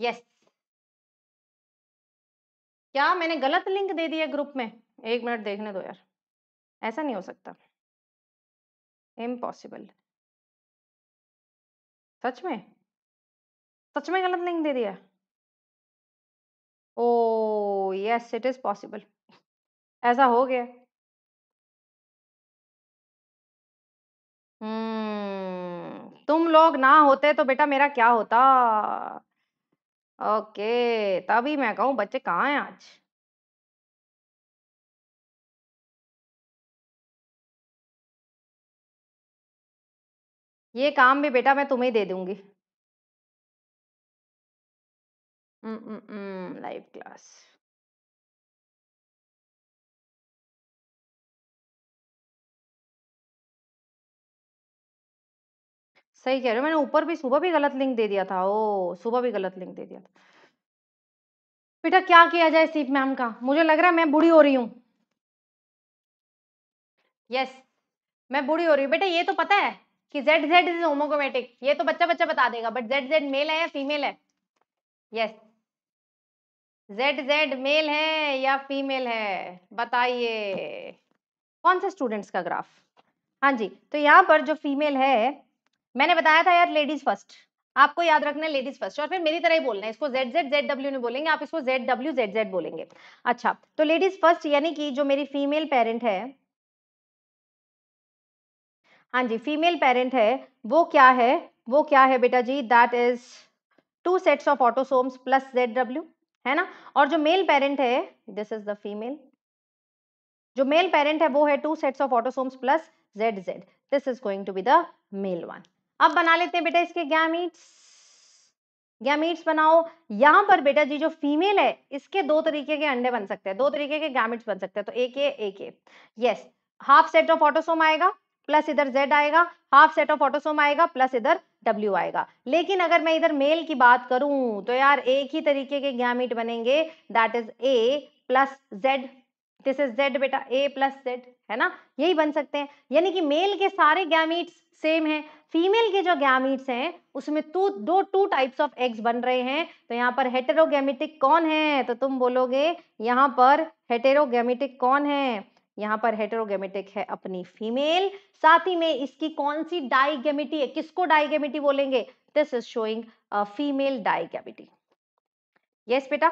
यस। क्या मैंने गलत लिंक दे दी है ग्रुप में? एक मिनट देखने दो यार, ऐसा नहीं हो सकता, इम्पॉसिबल। सच में सच में गलत लिंक दे दिया है? Oh yes, it is possible, ऐसा हो गया। Hmm, तुम लोग ना होते तो बेटा मेरा क्या होता। ओके, तभी मैं कहूं बच्चे कहाँ हैं आज। ये काम भी बेटा मैं तुम्हें दे दूंगी। लाइव क्लास, सही कह रहे हो, मैंने ऊपर भी सुबह भी गलत लिंक दे दिया था। ओ सुबह भी गलत लिंक दे दिया था। बेटा क्या किया जाए सीप मैम का, मुझे लग रहा है मैं बूढ़ी हो रही हूँ। यस, मैं बूढ़ी हो रही हूँ बेटा। ये तो पता है कि जेड जेड इज होमोगोमेटिक, ये तो बच्चा बच्चा बता देगा, बट जेड जेड मेल है या फीमेल है? यस, जेड जेड मेल है या फीमेल है, बताइए कौन से स्टूडेंट्स का ग्राफ। हाँ जी, तो यहाँ पर जो फीमेल है, मैंने बताया था यार लेडीज फर्स्ट, आपको याद रखना है लेडीज फर्स्ट, और फिर मेरी तरह ही बोलना है, इसको जेड जेड जेड डब्ल्यू नहीं बोलेंगे आप, इसको जेड डब्ल्यू जेड जेड बोलेंगे। अच्छा, तो लेडीज फर्स्ट यानी कि जो मेरी फीमेल पेरेंट है, हाँ जी फीमेल पेरेंट है, वो क्या है, वो क्या है बेटा जी, that is two sets of autosomes plus Z W, है ना। और जो मेल पेरेंट है, दिस इज द फीमेल, जो मेल पेरेंट है वो है two sets of autosomes plus Z Z, this is going to be the male one. अब बना लेते हैं बेटा इसके गैमीट्स। गैमीट्स बनाओ। यहाँ पर बेटा जी जो फीमेल है इसके दो तरीके के अंडे बन सकते हैं, दो तरीके के गैमीट्स बन सकते हैं, तो एक ये एक ये। Yes, half set of autosome आएगा प्लस इधर जेड आएगा, हाफ सेट ऑफ ऑटोसोम आएगा प्लस इधर डब्ल्यू आएगा। लेकिन अगर मैं इधर मेल की बात करूं तो यार एक ही तरीके के गैमीट बनेंगे, that is A plus Z, this is Z बेटा, ए प्लस जेड, है ना, यही बन सकते हैं। यानी कि मेल के सारे गैमीट्स सेम है, फीमेल के जो गैमीट्स हैं उसमें तो दो टू टाइप्स ऑफ एग्स बन रहे हैं। तो यहाँ पर हेटेरोगेमेटिक कौन है, तो तुम बोलोगे यहाँ पर हेटेरोगेमेटिक कौन है, यहाँ पर हेटेरोगेमेटिक है अपनी फीमेल। साथ ही में इसकी कौन सी डाइगेमिटी है, किसको डाइगेमिटी बोलेंगे, this is showing female digamety. Yes बेटा,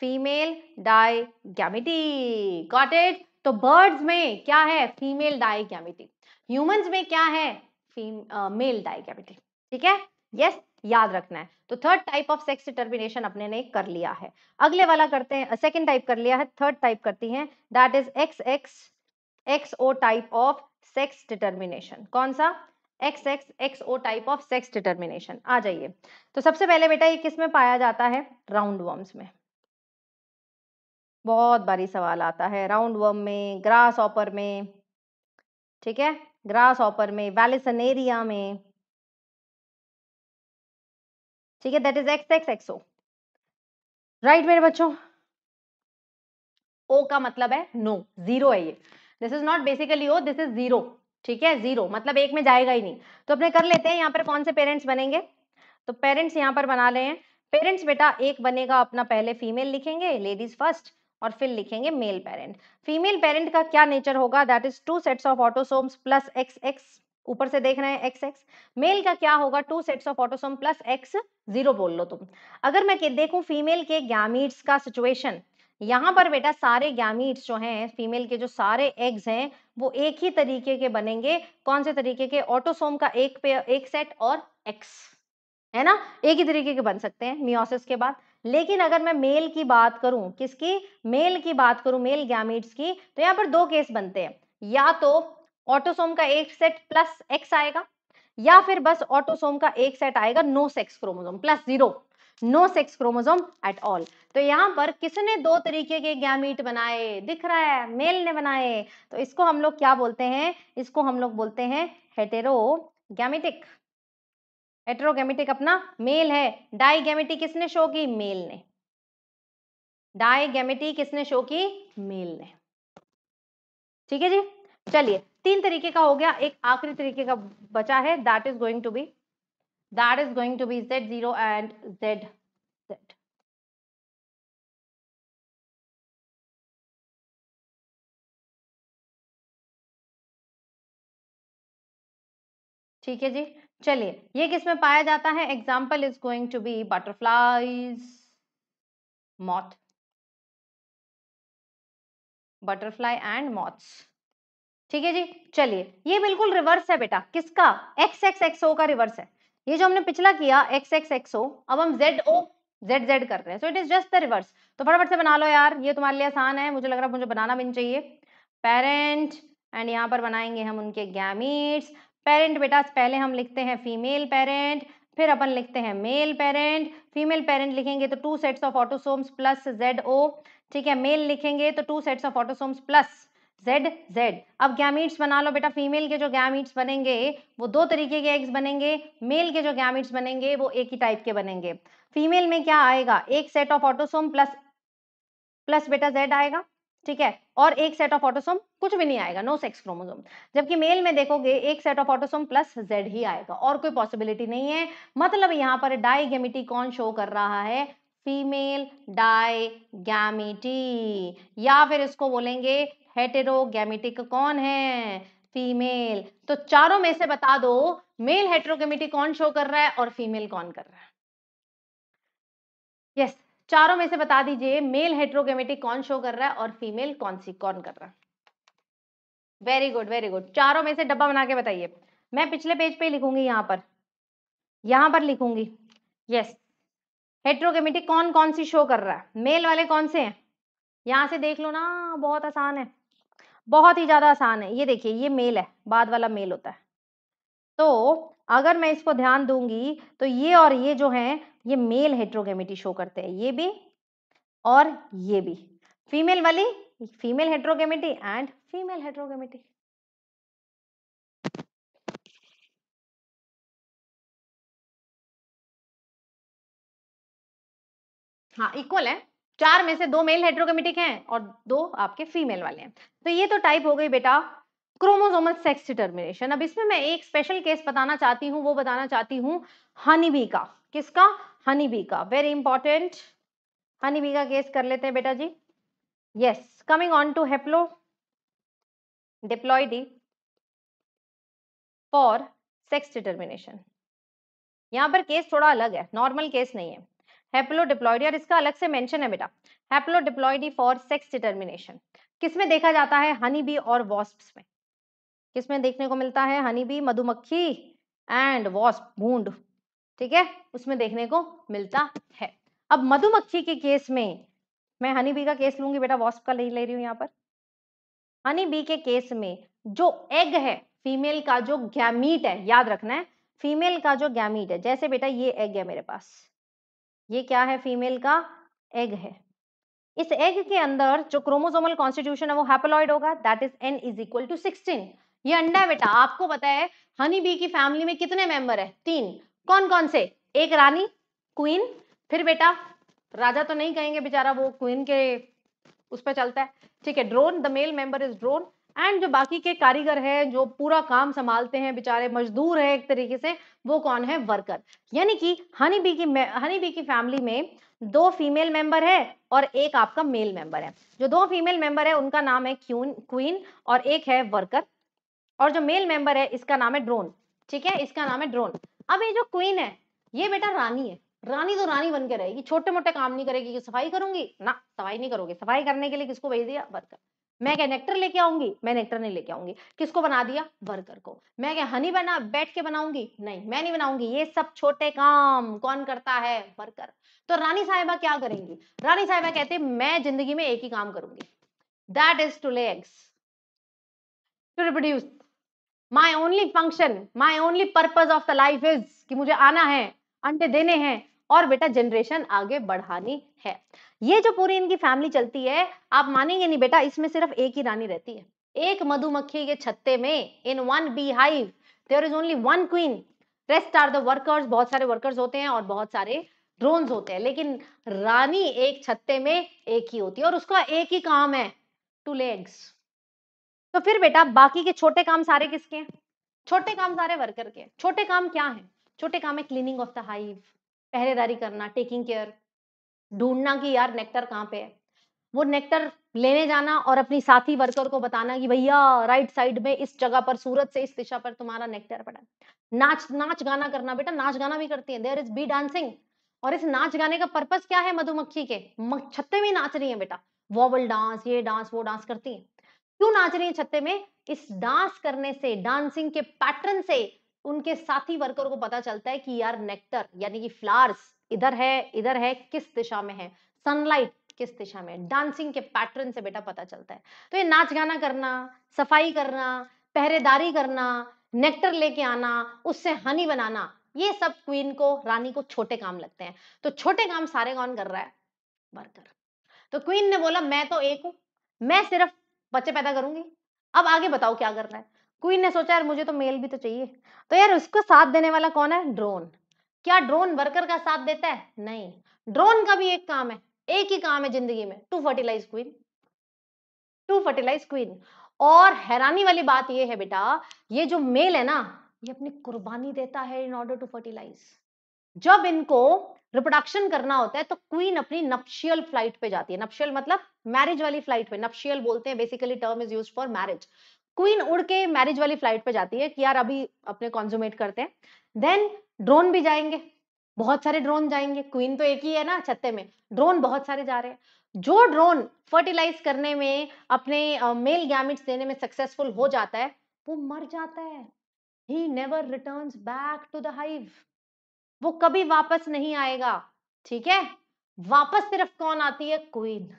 फीमेल डाइगेमिटी, गॉट इट। तो बर्ड्स में क्या है, फीमेल डाइगेमिटी। ह्यूमंस में क्या है, मेल डाइगेमिटी। ठीक है, यस yes, याद रखना है। तो third type of sex determination अपने ने कर लिया है। अगले वाला करते हैं, सेकंड टाइप कर लिया है, थर्ड टाइप करती हैं, that is X X X O type of sex determination. कौन सा? X X X O type of sex determination. आ जाइए, तो सबसे पहले बेटा ये किस में पाया जाता है, राउंड वर्म्स में। बहुत बारी सवाल आता है राउंड वर्म में, ग्रास ऑपर में, ठीक है, ग्रास ऑपर में, वैलिसनेरिया में, ठीक है, that is X X X O, right मेरे बच्चों। ओ का मतलब है नो, जीरो है ये, this is not basically O, this is zero. ठीक है, जीरो मतलब एक में जाएगा ही नहीं। तो अपने कर लेते हैं यहाँ पर कौन से पेरेंट्स बनेंगे, तो पेरेंट्स यहाँ पर बना रहे हैं। पेरेंट्स बेटा एक बनेगा अपना, पहले फीमेल लिखेंगे लेडीज फर्स्ट, और फिर लिखेंगे मेल पेरेंट। फीमेल पेरेंट का क्या नेचर होगा, that is two sets of autosomes plus X X, ऊपर से देख रहे हैं एक्स एक्स। मेल का क्या होगा, two sets of autosome plus X, zero बोल लो तुम। अगर मैं देखूं फीमेल के गैमीट्स का सिचुएशन, यहाँ पर बेटा सारे गैमीट्स जो हैं फीमेल के जो सारे एग्स हैं वो एक ही तरीके के बनेंगे। कौन से तरीके के? ऑटोसोम का एक पेयर, एक सेट और एक्स, है ना, एक ही तरीके के बन सकते हैं मियोसिस के बाद। लेकिन अगर मैं मेल की बात करूं, किसकी? मेल की बात करूं, मेल गैमीट्स की, तो यहाँ पर दो केस बनते हैं, या तो ऑटोसोम का एक सेट प्लस एक्स आएगा या फिर बस ऑटोसोम का एक सेट आएगा no sex chromosome plus zero, no sex chromosome at all. तो यहाँ पर किसने दो तरीके के गैमीट बनाए? दिख रहा है, मेल ने बनाए। तो इसको हम लोग क्या बोलते हैं? इसको हम लोग बोलते हैं हेटेरोगैमेटिक। हेटेरोगैमेटिक अपना मेल है। डाइगैमेटी किसने शो की? मेल ने। डाइगैमेटी किसने शो की? मेल ने। ठीक है जी, चलिए तीन तरीके का हो गया, एक आखिरी तरीके का बचा है, that is going to be that is going to be Z zero and Z Z. ठीक है जी, चलिए ये किसमें पाया जाता है? Example is going to be butterflies, moth, butterfly and moths. ठीक है जी, चलिए ये बिल्कुल रिवर्स है बेटा, किसका? एक्स एक्स एक्सओ का रिवर्स है। ये जो हमने पिछला किया एक्स एक्स एक्सओ, अब हम जेड ओ जेड जेड कर रहे हैं, so it is just the reverse. तो फटाफट से बना लो यार, ये तुम्हारे लिए आसान है, मुझे लग रहा है मुझे बनाना भी नहीं चाहिए। पेरेंट एंड यहाँ पर बनाएंगे हम उनके गैमीट्स। पेरेंट बेटा पहले हम लिखते हैं फीमेल पेरेंट, फिर अपन लिखते हैं मेल पेरेंट। फीमेल पेरेंट लिखेंगे तो two sets of autosomes plus Z O, ठीक है। मेल लिखेंगे तो two sets of autosomes plus Z Z। अब गैमीट्स बना लो बेटा, फीमेल के जो गैमीट्स बनेंगे वो दो तरीके के एग्स बनेंगे, मेल के जो गैमीट्स बनेंगे वो एक ही टाइप के बनेंगे। फीमेल में क्या आएगा? एक set of autosome plus plus बेटा Z आएगा, ठीक है, और एक सेट ऑफ ऑटोसोम कुछ भी नहीं आएगा, नो सेक्स क्रोमोसोम। जबकि मेल में देखोगे एक set of autosome plus Z ही आएगा, और कोई पॉसिबिलिटी नहीं है। मतलब यहाँ पर डाइगैमेटी कौन शो कर रहा है? फीमेल डाइगैमेटी, या फिर इसको बोलेंगे हेटेरोगैमेटिक। कौन है? फीमेल। तो चारों में से बता दो, मेल हेटेरोगैमेटिक कौन शो कर रहा है और फीमेल कौन कर रहा है? यस yes, चारों में से बता दीजिए मेल हेटेरोगैमेटिक कौन शो कर रहा है और फीमेल कौन सी कौन कर रहा है। वेरी गुड वेरी गुड, चारों में से डब्बा बना के बताइए। मैं पिछले पेज पे लिखूंगी, यहाँ पर यहाँ पर लिखूंगी। यस yes, हेटेरोगैमेटिक कौन कौन सी शो कर रहा है? मेल वाले कौन से हैं? यहाँ से देख लो ना, बहुत आसान है, बहुत ही ज्यादा आसान है। ये देखिए, ये मेल है, बाद वाला मेल होता है। तो अगर मैं इसको ध्यान दूंगी तो ये और ये जो हैं ये मेल हेटेरोगैमेटी शो करते हैं, ये भी और ये भी। फीमेल वाली female heterogamety and female heterogamety. हाँ, इक्वल है, चार में से दो मेल हेटेरोगैमेटिक हैं और दो आपके फीमेल वाले हैं। तो ये तो टाइप हो गई बेटा क्रोमोसोमल सेक्स डिटरमिनेशन। अब इसमें मैं एक स्पेशल केस बताना चाहती हूँ, वो बताना चाहती हूँ हनी बी का। किसका? हनी बी का, वेरी इंपॉर्टेंट। हनी बी का केस कर लेते हैं बेटा जी। Yes, coming on to haplodiploidy for sex determination. यहाँ पर केस थोड़ा अलग है, नॉर्मल केस नहीं है। हेप्लोडिप्लॉइडी, और इसका अलग से मेंशन है बेटा, हेप्लोडिप्लॉइडी फॉर सेक्स डिटरमिनेशन। किसमें देखा जाता है? हनी बी और वॉस्प्स में। किसमें देखने को मिलता है? हनी बी, मधुमक्खी एंड वॉस्प, भूंड, ठीक है, उसमें देखने को मिलता है। अब मधुमक्खी के केस में मैं हनी बी का केस लूंगी बेटा, वॉस्प का नहीं ले रही हूँ यहाँ पर। हनी बी के केस में जो एग है फीमेल का, जो गैमीट है, याद रखना है, फीमेल का जो गैमीट है, जैसे बेटा ये एग है मेरे पास, ये क्या है? फीमेल का एग है। इस एग के अंदर जो क्रोमोसोमल कॉन्स्टिट्यूशन है वो हैप्लॉइड होगा, that is N is equal to sixteen. ये अंडा है बेटा, आपको पता है हनी बी की फैमिली में कितने मेंबर है? तीन। कौन कौन से? एक रानी, क्वीन, फिर बेटा राजा तो नहीं कहेंगे, बेचारा वो क्वीन के उस पर चलता है, ठीक है, drone, the male member is drone, and जो बाकी के कारीगर है, जो पूरा काम संभालते हैं, बेचारे मजदूर है एक तरीके से, वो कौन है? वर्कर। यानी कि हनी बी की हनी बी की फैमिली में दो फीमेल मेंबर है और एक आपका मेल मेंबर है। जो दो फीमेल मेंबर है उनका नाम है क्वीन क्वीन और एक है वर्कर, और जो मेल मेंबर है इसका नाम है ड्रोन, ठीक है, इसका नाम है ड्रोन। अब ये जो क्वीन है ये बेटा रानी है, रानी तो रानी बन के रहेगी, छोटे मोटे काम नहीं करेगी कि सफाई करूंगी ना, सफाई नहीं करोगे। सफाई करने के लिए किसको भेज दिया? वर्कर। मैं क्या नेक्टर लेके आऊंगी? मैं नेक्टर नहीं लेके आऊंगी। किसको बना दिया? वर्कर को। मैं क्या हनी बना बैठ के बनाऊंगी? नहीं, मैं नहीं बनाऊंगी। ये सब छोटे काम कौन करता है? वर्कर। तो रानी साहिबा क्या करेंगी? रानी साहिबा कहते मैं जिंदगी में एक ही काम करूंगी, that is to lay eggs, to reproduce. My only function, my only purpose of the life is कि मुझे आना है, अंडे देने हैं और बेटा जनरेशन आगे बढ़ानी है। ये जो पूरी इनकी फैमिली चलती है, आप मानेंगे नहीं बेटा, इसमें सिर्फ एक ही रानी रहती है। एक मधुमक्खी के छत्ते में, in one bee hive there is only one queen, rest are the workers. बहुत सारे वर्कर्स होते हैं और बहुत सारे ड्रोन्स होते हैं, लेकिन रानी एक छत्ते में एक ही होती है और उसका एक ही काम है, टू ले एग्स। तो फिर बेटा बाकी के छोटे काम सारे किसके हैं? छोटे काम सारे वर्कर के। छोटे काम क्या है? छोटे काम है क्लीनिंग ऑफ द हाइव, पहरेदारी करना, टेकिंग केयर, ढूंढना कि यार नेक्टर कहाँ पे है, वो नेक्टर लेने जाना और अपनी साथी वर्कर को बताना कि भैया राइट साइड में इस जगह पर, सूरत से इस दिशा पर तुम्हारा नेक्टर पड़ा है। नाच नाच गाना करना, बेटा नाच गाना भी करती है, देयर इज बी डांसिंग। और इस नाच गाने का पर्पस क्या है? मधुमक्खी के छत्ते में नाच रही है बेटा, वॉबल डांस, ये डांस, वो डांस करती है। क्यों नाच रही है छत्ते में? इस डांस करने से, डांसिंग के पैटर्न से उनके साथी वर्कर को पता चलता है कि यार नेक्टर यानी कि फ्लावर्स इधर है, इधर है, किस दिशा में है, सनलाइट किस दिशा में। डांसिंग के पैटर्न से बेटा पता चलता है। तो ये नाच गाना करना, सफाई करना, पहरेदारी करना, नेक्टर लेके आना, उससे हनी बनाना, ये सब क्वीन को, रानी को छोटे काम लगते हैं। तो छोटे काम सारे कौन कर रहा है? वर्कर। तो क्वीन ने बोला मैं तो एक हूं, मैं सिर्फ बच्चे पैदा करूंगी। अब आगे बताओ क्या करना है। क्वीन ने सोचा यार मुझे तो मेल भी तो चाहिए, तो यार उसको साथ देने वाला कौन है? ड्रोन। क्या ड्रोन वर्कर का साथ देता है? नहीं, ड्रोन का भी एक काम है, एक ही काम है जिंदगी में, to fertilise queen, to fertilise queen. और हैरानी वाली बात यह है बेटा, ये जो मेल है ना, ये अपनी कुर्बानी देता है इन ऑर्डर टू फर्टिलाइज। जब इनको रिप्रोडक्शन करना होता है तो क्वीन अपनी नप्शियल फ्लाइट पे जाती है। नप्शियल मतलब मैरिज वाली फ्लाइट पे, नप्शियल बोलते हैं, basically term is used for marriage. Queen उड़ के मैरिज वाली फ्लाइट पे जाती है कि यार अभी अपने कॉन्ज्यूमेट करते हैं। देन ड्रोन भी जाएंगे, बहुत सारे ड्रोन जाएंगे, क्वीन तो एक ही है ना छत्ते में, ड्रोन बहुत सारे जा रहे हैं। जो ड्रोन फर्टिलाइज करने में, अपने मेल गैमेट्स देने में सक्सेसफुल हो जाता है, वो मर जाता है। He never returns back to the hive, वो कभी वापस नहीं आएगा। ठीक है, वापस सिर्फ कौन आती है? क्वीन।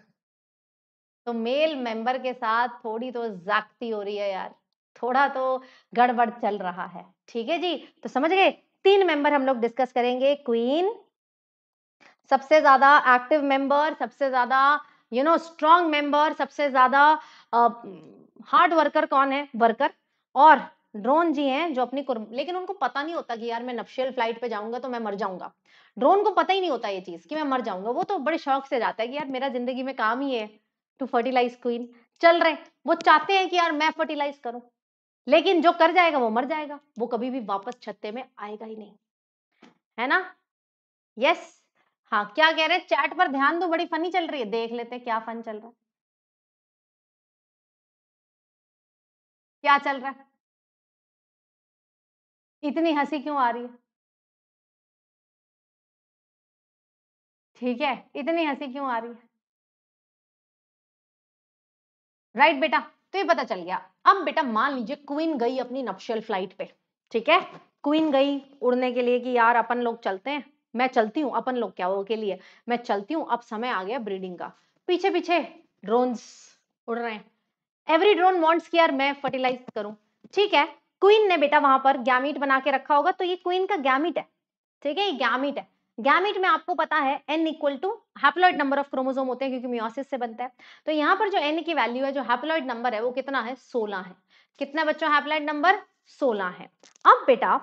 तो मेल मेंबर के साथ थोड़ी तो जागती हो रही है यार, थोड़ा तो गड़बड़ चल रहा है। ठीक है जी, तो समझ गए, तीन मेंबर हम लोग डिस्कस करेंगे। क्वीन सबसे ज्यादा एक्टिव मेंबर, सबसे ज्यादा यू नो स्ट्रॉन्ग मेंबर, सबसे ज्यादा हार्ड वर्कर कौन है? वर्कर। और ड्रोन जी हैं जो अपनी, लेकिन उनको पता नहीं होता कि यार मैं नप्शियल फ्लाइट पे जाऊंगा तो मैं मर जाऊंगा। ड्रोन को पता ही नहीं होता ये चीज कि मैं मर जाऊंगा, वो तो बड़े शौक से जाता है कि यार मेरा जिंदगी में काम ही है टू फर्टिलाइज क्वीन। चल रहे, वो चाहते हैं कि यार मैं फर्टिलाइज करूं, लेकिन जो कर जाएगा वो मर जाएगा, वो कभी भी वापस छत्ते में आएगा ही नहीं, है ना। यस, हाँ क्या कह रहे हैं? चैट पर ध्यान दो, बड़ी फनी चल रही है, देख लेते हैं क्या फन चल रहा है, क्या चल रहा है, इतनी हंसी क्यों आ रही है? ठीक है, इतनी हंसी क्यों आ रही है? राइट बेटा, तो ये पता चल गया। अब बेटा मान लीजिए क्वीन गई अपनी नप्शियल फ्लाइट पे, ठीक है, क्वीन गई उड़ने के लिए कि यार अपन लोग चलते हैं, मैं चलती हूँ, अपन लोग क्या वो के लिए मैं चलती हूँ। अब समय आ गया ब्रीडिंग का, पीछे पीछे ड्रोन्स उड़ रहे हैं, एवरी ड्रोन वांट्स कि यार मैं फर्टिलाइज करूँ। ठीक है, क्वीन ने बेटा वहां पर गैमीट बना के रखा होगा, तो ये क्वीन का गैमीट है। ठीक है, ये गैमीट है। गैमीट में आपको पता है n equal to haploid number of chromosome होते हैं, क्योंकि मियोसिस से बनता है। तो यहाँ पर जो n की वैल्यू है, जो हैप्लॉइड नंबर है, वो कितना है? सोलह है। कितना बच्चों? हैप्लॉइड नंबर सोलह है। अब बेटा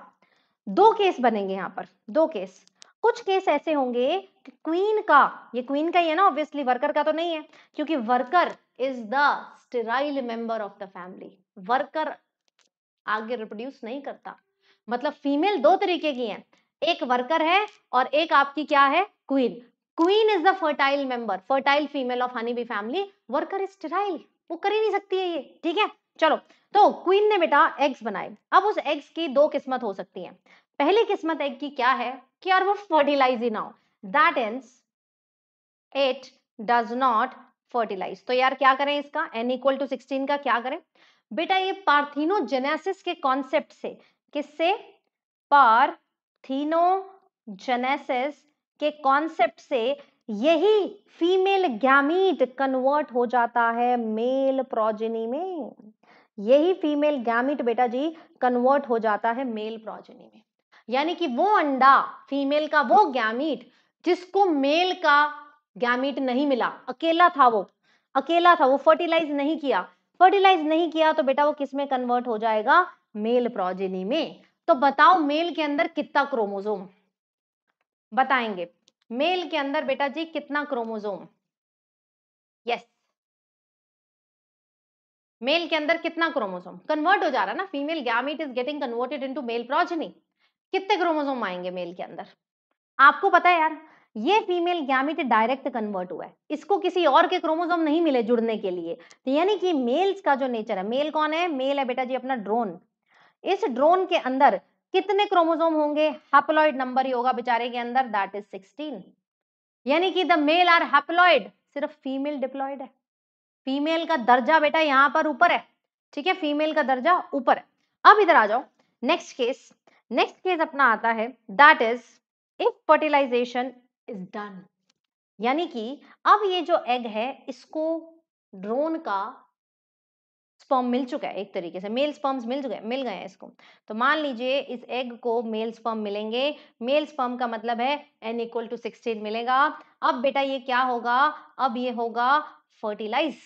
दो केस बनेंगे यहाँ पर, दो केस। कुछ केस ऐसे होंगे कि क्वीन का, ये क्वीन का ही है ना ऑब्वियसली, वर्कर का तो नहीं है, क्योंकि worker is the sterile member of the family. Worker आगे रिप्रोड्यूस नहीं करता। मतलब फीमेल दो तरीके की हैं, एक वर्कर है और एक आपकी क्या है? Queen. Queen is the fertile member, fertile female of honey bee family. Worker is sterile, वो कर ही नहीं सकती है ये। ठीक है, चलो, तो क्वीन ने बेटा एग्स बनाए। अब उस एग्स की दो किस्मत हो सकती है। पहली किस्मत एग की क्या है? care about fertilizing now. That ends it does not fertilize. तो यार क्या करें इसका n equal to सिक्सटीन का क्या करें बेटा, ये पार्थिनोजेनेसिस के कॉन्सेप्ट से, किससे, पार्थिनोजेनेसिस के कॉन्सेप्ट से यही फीमेल गैमीट कन्वर्ट हो जाता है मेल प्रोजेनी में, यही फीमेल गैमीट बेटा जी कन्वर्ट हो जाता है मेल प्रोजेनी में, यानी कि वो अंडा फीमेल का, वो गैमीट जिसको मेल का गैमीट नहीं मिला, अकेला था वो, अकेला था वो, फर्टिलाइज नहीं किया, फर्टिलाइज नहीं किया तो बेटा वो किस में कन्वर्ट हो जाएगा, मेल प्रोजेनी में। तो बताओ मेल के अंदर कितना क्रोमोसोम, बताएंगे मेल के अंदर बेटा जी कितना क्रोमोसोम, यस मेल के अंदर कितना क्रोमोसोम कन्वर्ट हो जा रहा है ना, female gamete is getting converted into male progeny, कितने क्रोमोसोम आएंगे मेल के अंदर, आपको पता है यार, ये फीमेल गैमीट डायरेक्ट कन्वर्ट हुआ है, इसको किसी और के क्रोमोसोम नहीं मिले जुड़ने के लिए, तो यानी कि मेल्स का जो नेचर है, मेल कौन है, मेल है बेटा जी अपना ड्रोन, इस ड्रोन के अंदर कितने क्रोमोसोम होंगे, हैप्लॉइड नंबर ही होगा बेचारे के अंदर, दैट इज सिक्सटीन, यानी कि द मेल आर हैप्लॉइड, सिर्फ फीमेल डिप्लॉइड है, फीमेल का दर्जा बेटा यहाँ पर ऊपर है, ठीक है, फीमेल का दर्जा ऊपर है। अब इधर आ जाओ, नेक्स्ट केस, नेक्स्ट केस अपना आता है that is if fertilisation is done, यानी कि अब ये जो एग है इसको ड्रोन का स्पर्म मिल चुका है, एक तरीके से मेल स्पर्म्स मिल चुके हैं, मिल गए हैं इसको, तो मान लीजिए इस एग को मेल स्पर्म मिलेंगे, मेल स्पर्म का मतलब है एन इक्वल टू सिक्सटीन मिलेगा। अब बेटा ये क्या होगा, अब ये होगा फर्टिलाइज,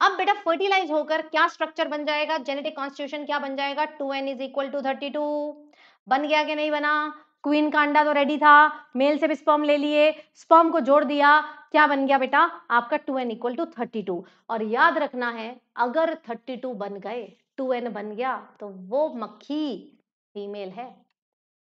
अब बेटा फर्टिलाइज होकर क्या स्ट्रक्चर बन जाएगा, जेनेटिक कॉन्स्टिट्यूशन क्या बन जाएगा, two n is equal to thirty two, बन गया कि नहीं बना, क्वीन का अंडा तो रेडी था, मेल से भी स्पर्म ले लिए, स्पर्म को जोड़ दिया, क्या बन गया बेटा आपका two n equal to thirty two, और याद रखना है अगर थर्टी टू बन गए, टू एन बन गया तो वो मक्खी फीमेल है,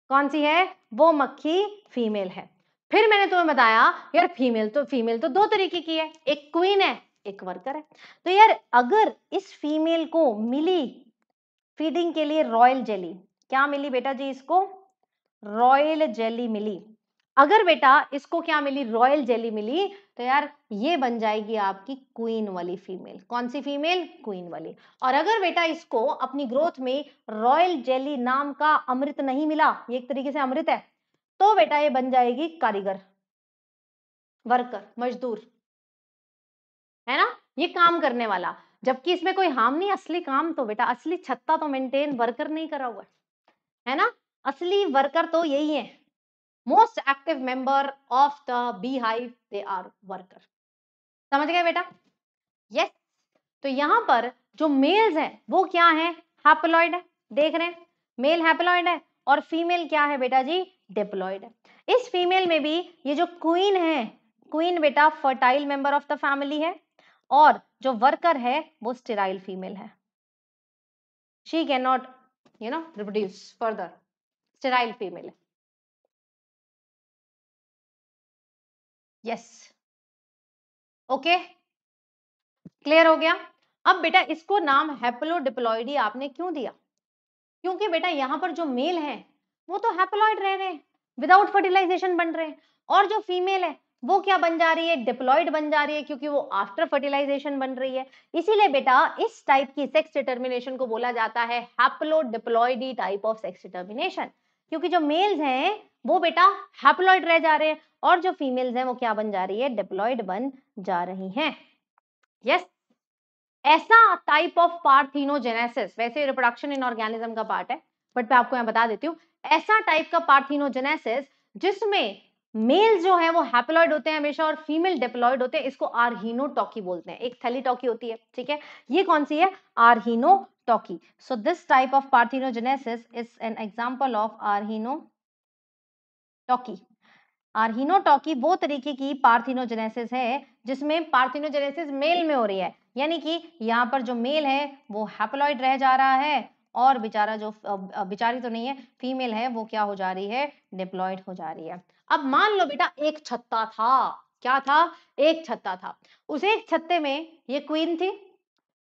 कौन सी है, वो मक्खी फीमेल है। फिर मैंने तुम्हें बताया यार फीमेल तो फीमेल तो दो तरीके की है, एक क्वीन है एक वर्कर है, तो यार अगर इस फीमेल को मिली फीडिंग के लिए रॉयल जेली, क्या मिली बेटा जी इसको, रॉयल जेली मिली, अगर बेटा इसको क्या मिली, रॉयल जेली मिली, तो यार ये बन जाएगी आपकी क्वीन वाली फीमेल, कौन सी फीमेल, क्वीन वाली। और अगर बेटा इसको अपनी ग्रोथ में रॉयल जेली नाम का अमृत नहीं मिला, ये एक तरीके से अमृत है, तो बेटा ये बन जाएगी कारीगर, वर्कर, मजदूर, है ना, ये काम करने वाला, जबकि इसमें कोई हार्म नहीं, असली काम तो बेटा, असली छत्ता तो मेंटेन वर्कर नहीं करा हुआ है ना, असली वर्कर तो यही है, most active member of the bee hive they are worker, समझ गए बेटा, यस yes. तो यहाँ पर जो मेल्स हैं वो क्या है, हैप्लॉइड है, देख रहे हैं मेल हैप्लॉइड है, और फीमेल क्या है बेटा जी, डिप्लॉइड है। इस फीमेल में भी ये जो क्वीन है, क्वीन बेटा fertile member of the family है, और जो वर्कर है वो स्टेराइल फीमेल है, she can not you know reproduce further, sterile female है, यस, ओके, क्लियर हो गया। अब बेटा इसको नाम हैप्लोडिप्लॉइडी आपने क्यों दिया, क्योंकि बेटा यहाँ पर जो मेल है वो तो हैप्लॉइड रह रहे हैं, विदाउट फर्टिलाइजेशन बन रहे हैं, और जो फीमेल है वो क्या बन जा रही है, डिप्लॉइड बन जा रही है, क्योंकि वो आफ्टर फर्टिलाइजेशन बन रही है, इसीलिए बेटा इस टाइप की सेक्स डिटर्मिनेशन को बोला जाता है haplodiploidy type of sex determination, क्योंकि जो मेल्स हैं वो बेटा हैप्लॉइड रह जा रहे हैं, और जो फीमेल्स हैं वो क्या बन जा रही है, डिप्लॉइड बन जा रही हैं, यस yes. ऐसा टाइप ऑफ पार्थिनोजेनेसिस, वैसे रिप्रोडक्शन इन ऑर्गेनिज्म का पार्ट है, बट मैं आपको यहाँ बता देती हूँ, ऐसा टाइप का पार्थिनोजेनेसिस जिसमें मेल जो है वो हैप्लॉइड होते हैं हमेशा और फीमेल डिप्लॉइड होते हैं, इसको आर्हीनोटॉकी बोलते हैं, एक थैलीटॉकी होती है, ठीक है, ये कौन सी है, arrhenotoky. So this type of parthenogenesis is an example of arrhenotoky. Arrhenotoky वो तरीके की पार्थिनोजेनेसिस है जिसमें पार्थिनोजेनेसिस मेल में हो रही है, यानी कि यहाँ पर जो मेल है वो हैप्लॉइड रह जा रहा है और बेचारा जो बेचारी तो नहीं है फीमेल है वो क्या हो जा रही है, डिप्लॉइड हो जा रही है। अब मान लो बेटा एक छत्ता था, क्या था, एक छत्ता था, उस एक छत्ते में ये क्वीन थी,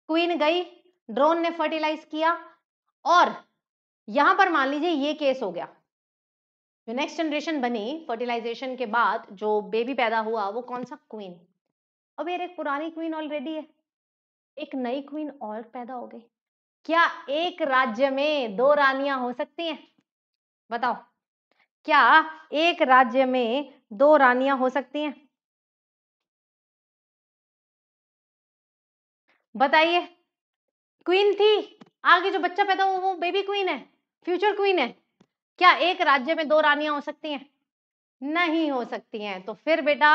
क्वीन गई, ड्रोन ने फर्टिलाइज किया, और यहां पर मान लीजिए ये केस हो गया, जो नेक्स्ट जनरेशन बनी फर्टिलाइजेशन के बाद जो बेबी पैदा हुआ वो कौन सा क्वीन। अब यार एक पुरानी क्वीन ऑलरेडी है, एक नई क्वीन और पैदा हो गई। क्या एक राज्य में दो रानियां हो सकती हैं? बताओ, क्या एक राज्य में दो रानियां हो सकती हैं? बताइए। क्वीन थी, आगे जो बच्चा पैदा हुआ वो बेबी क्वीन है, फ्यूचर क्वीन है। क्या एक राज्य में दो रानियां हो सकती हैं? नहीं हो सकती हैं। तो फिर बेटा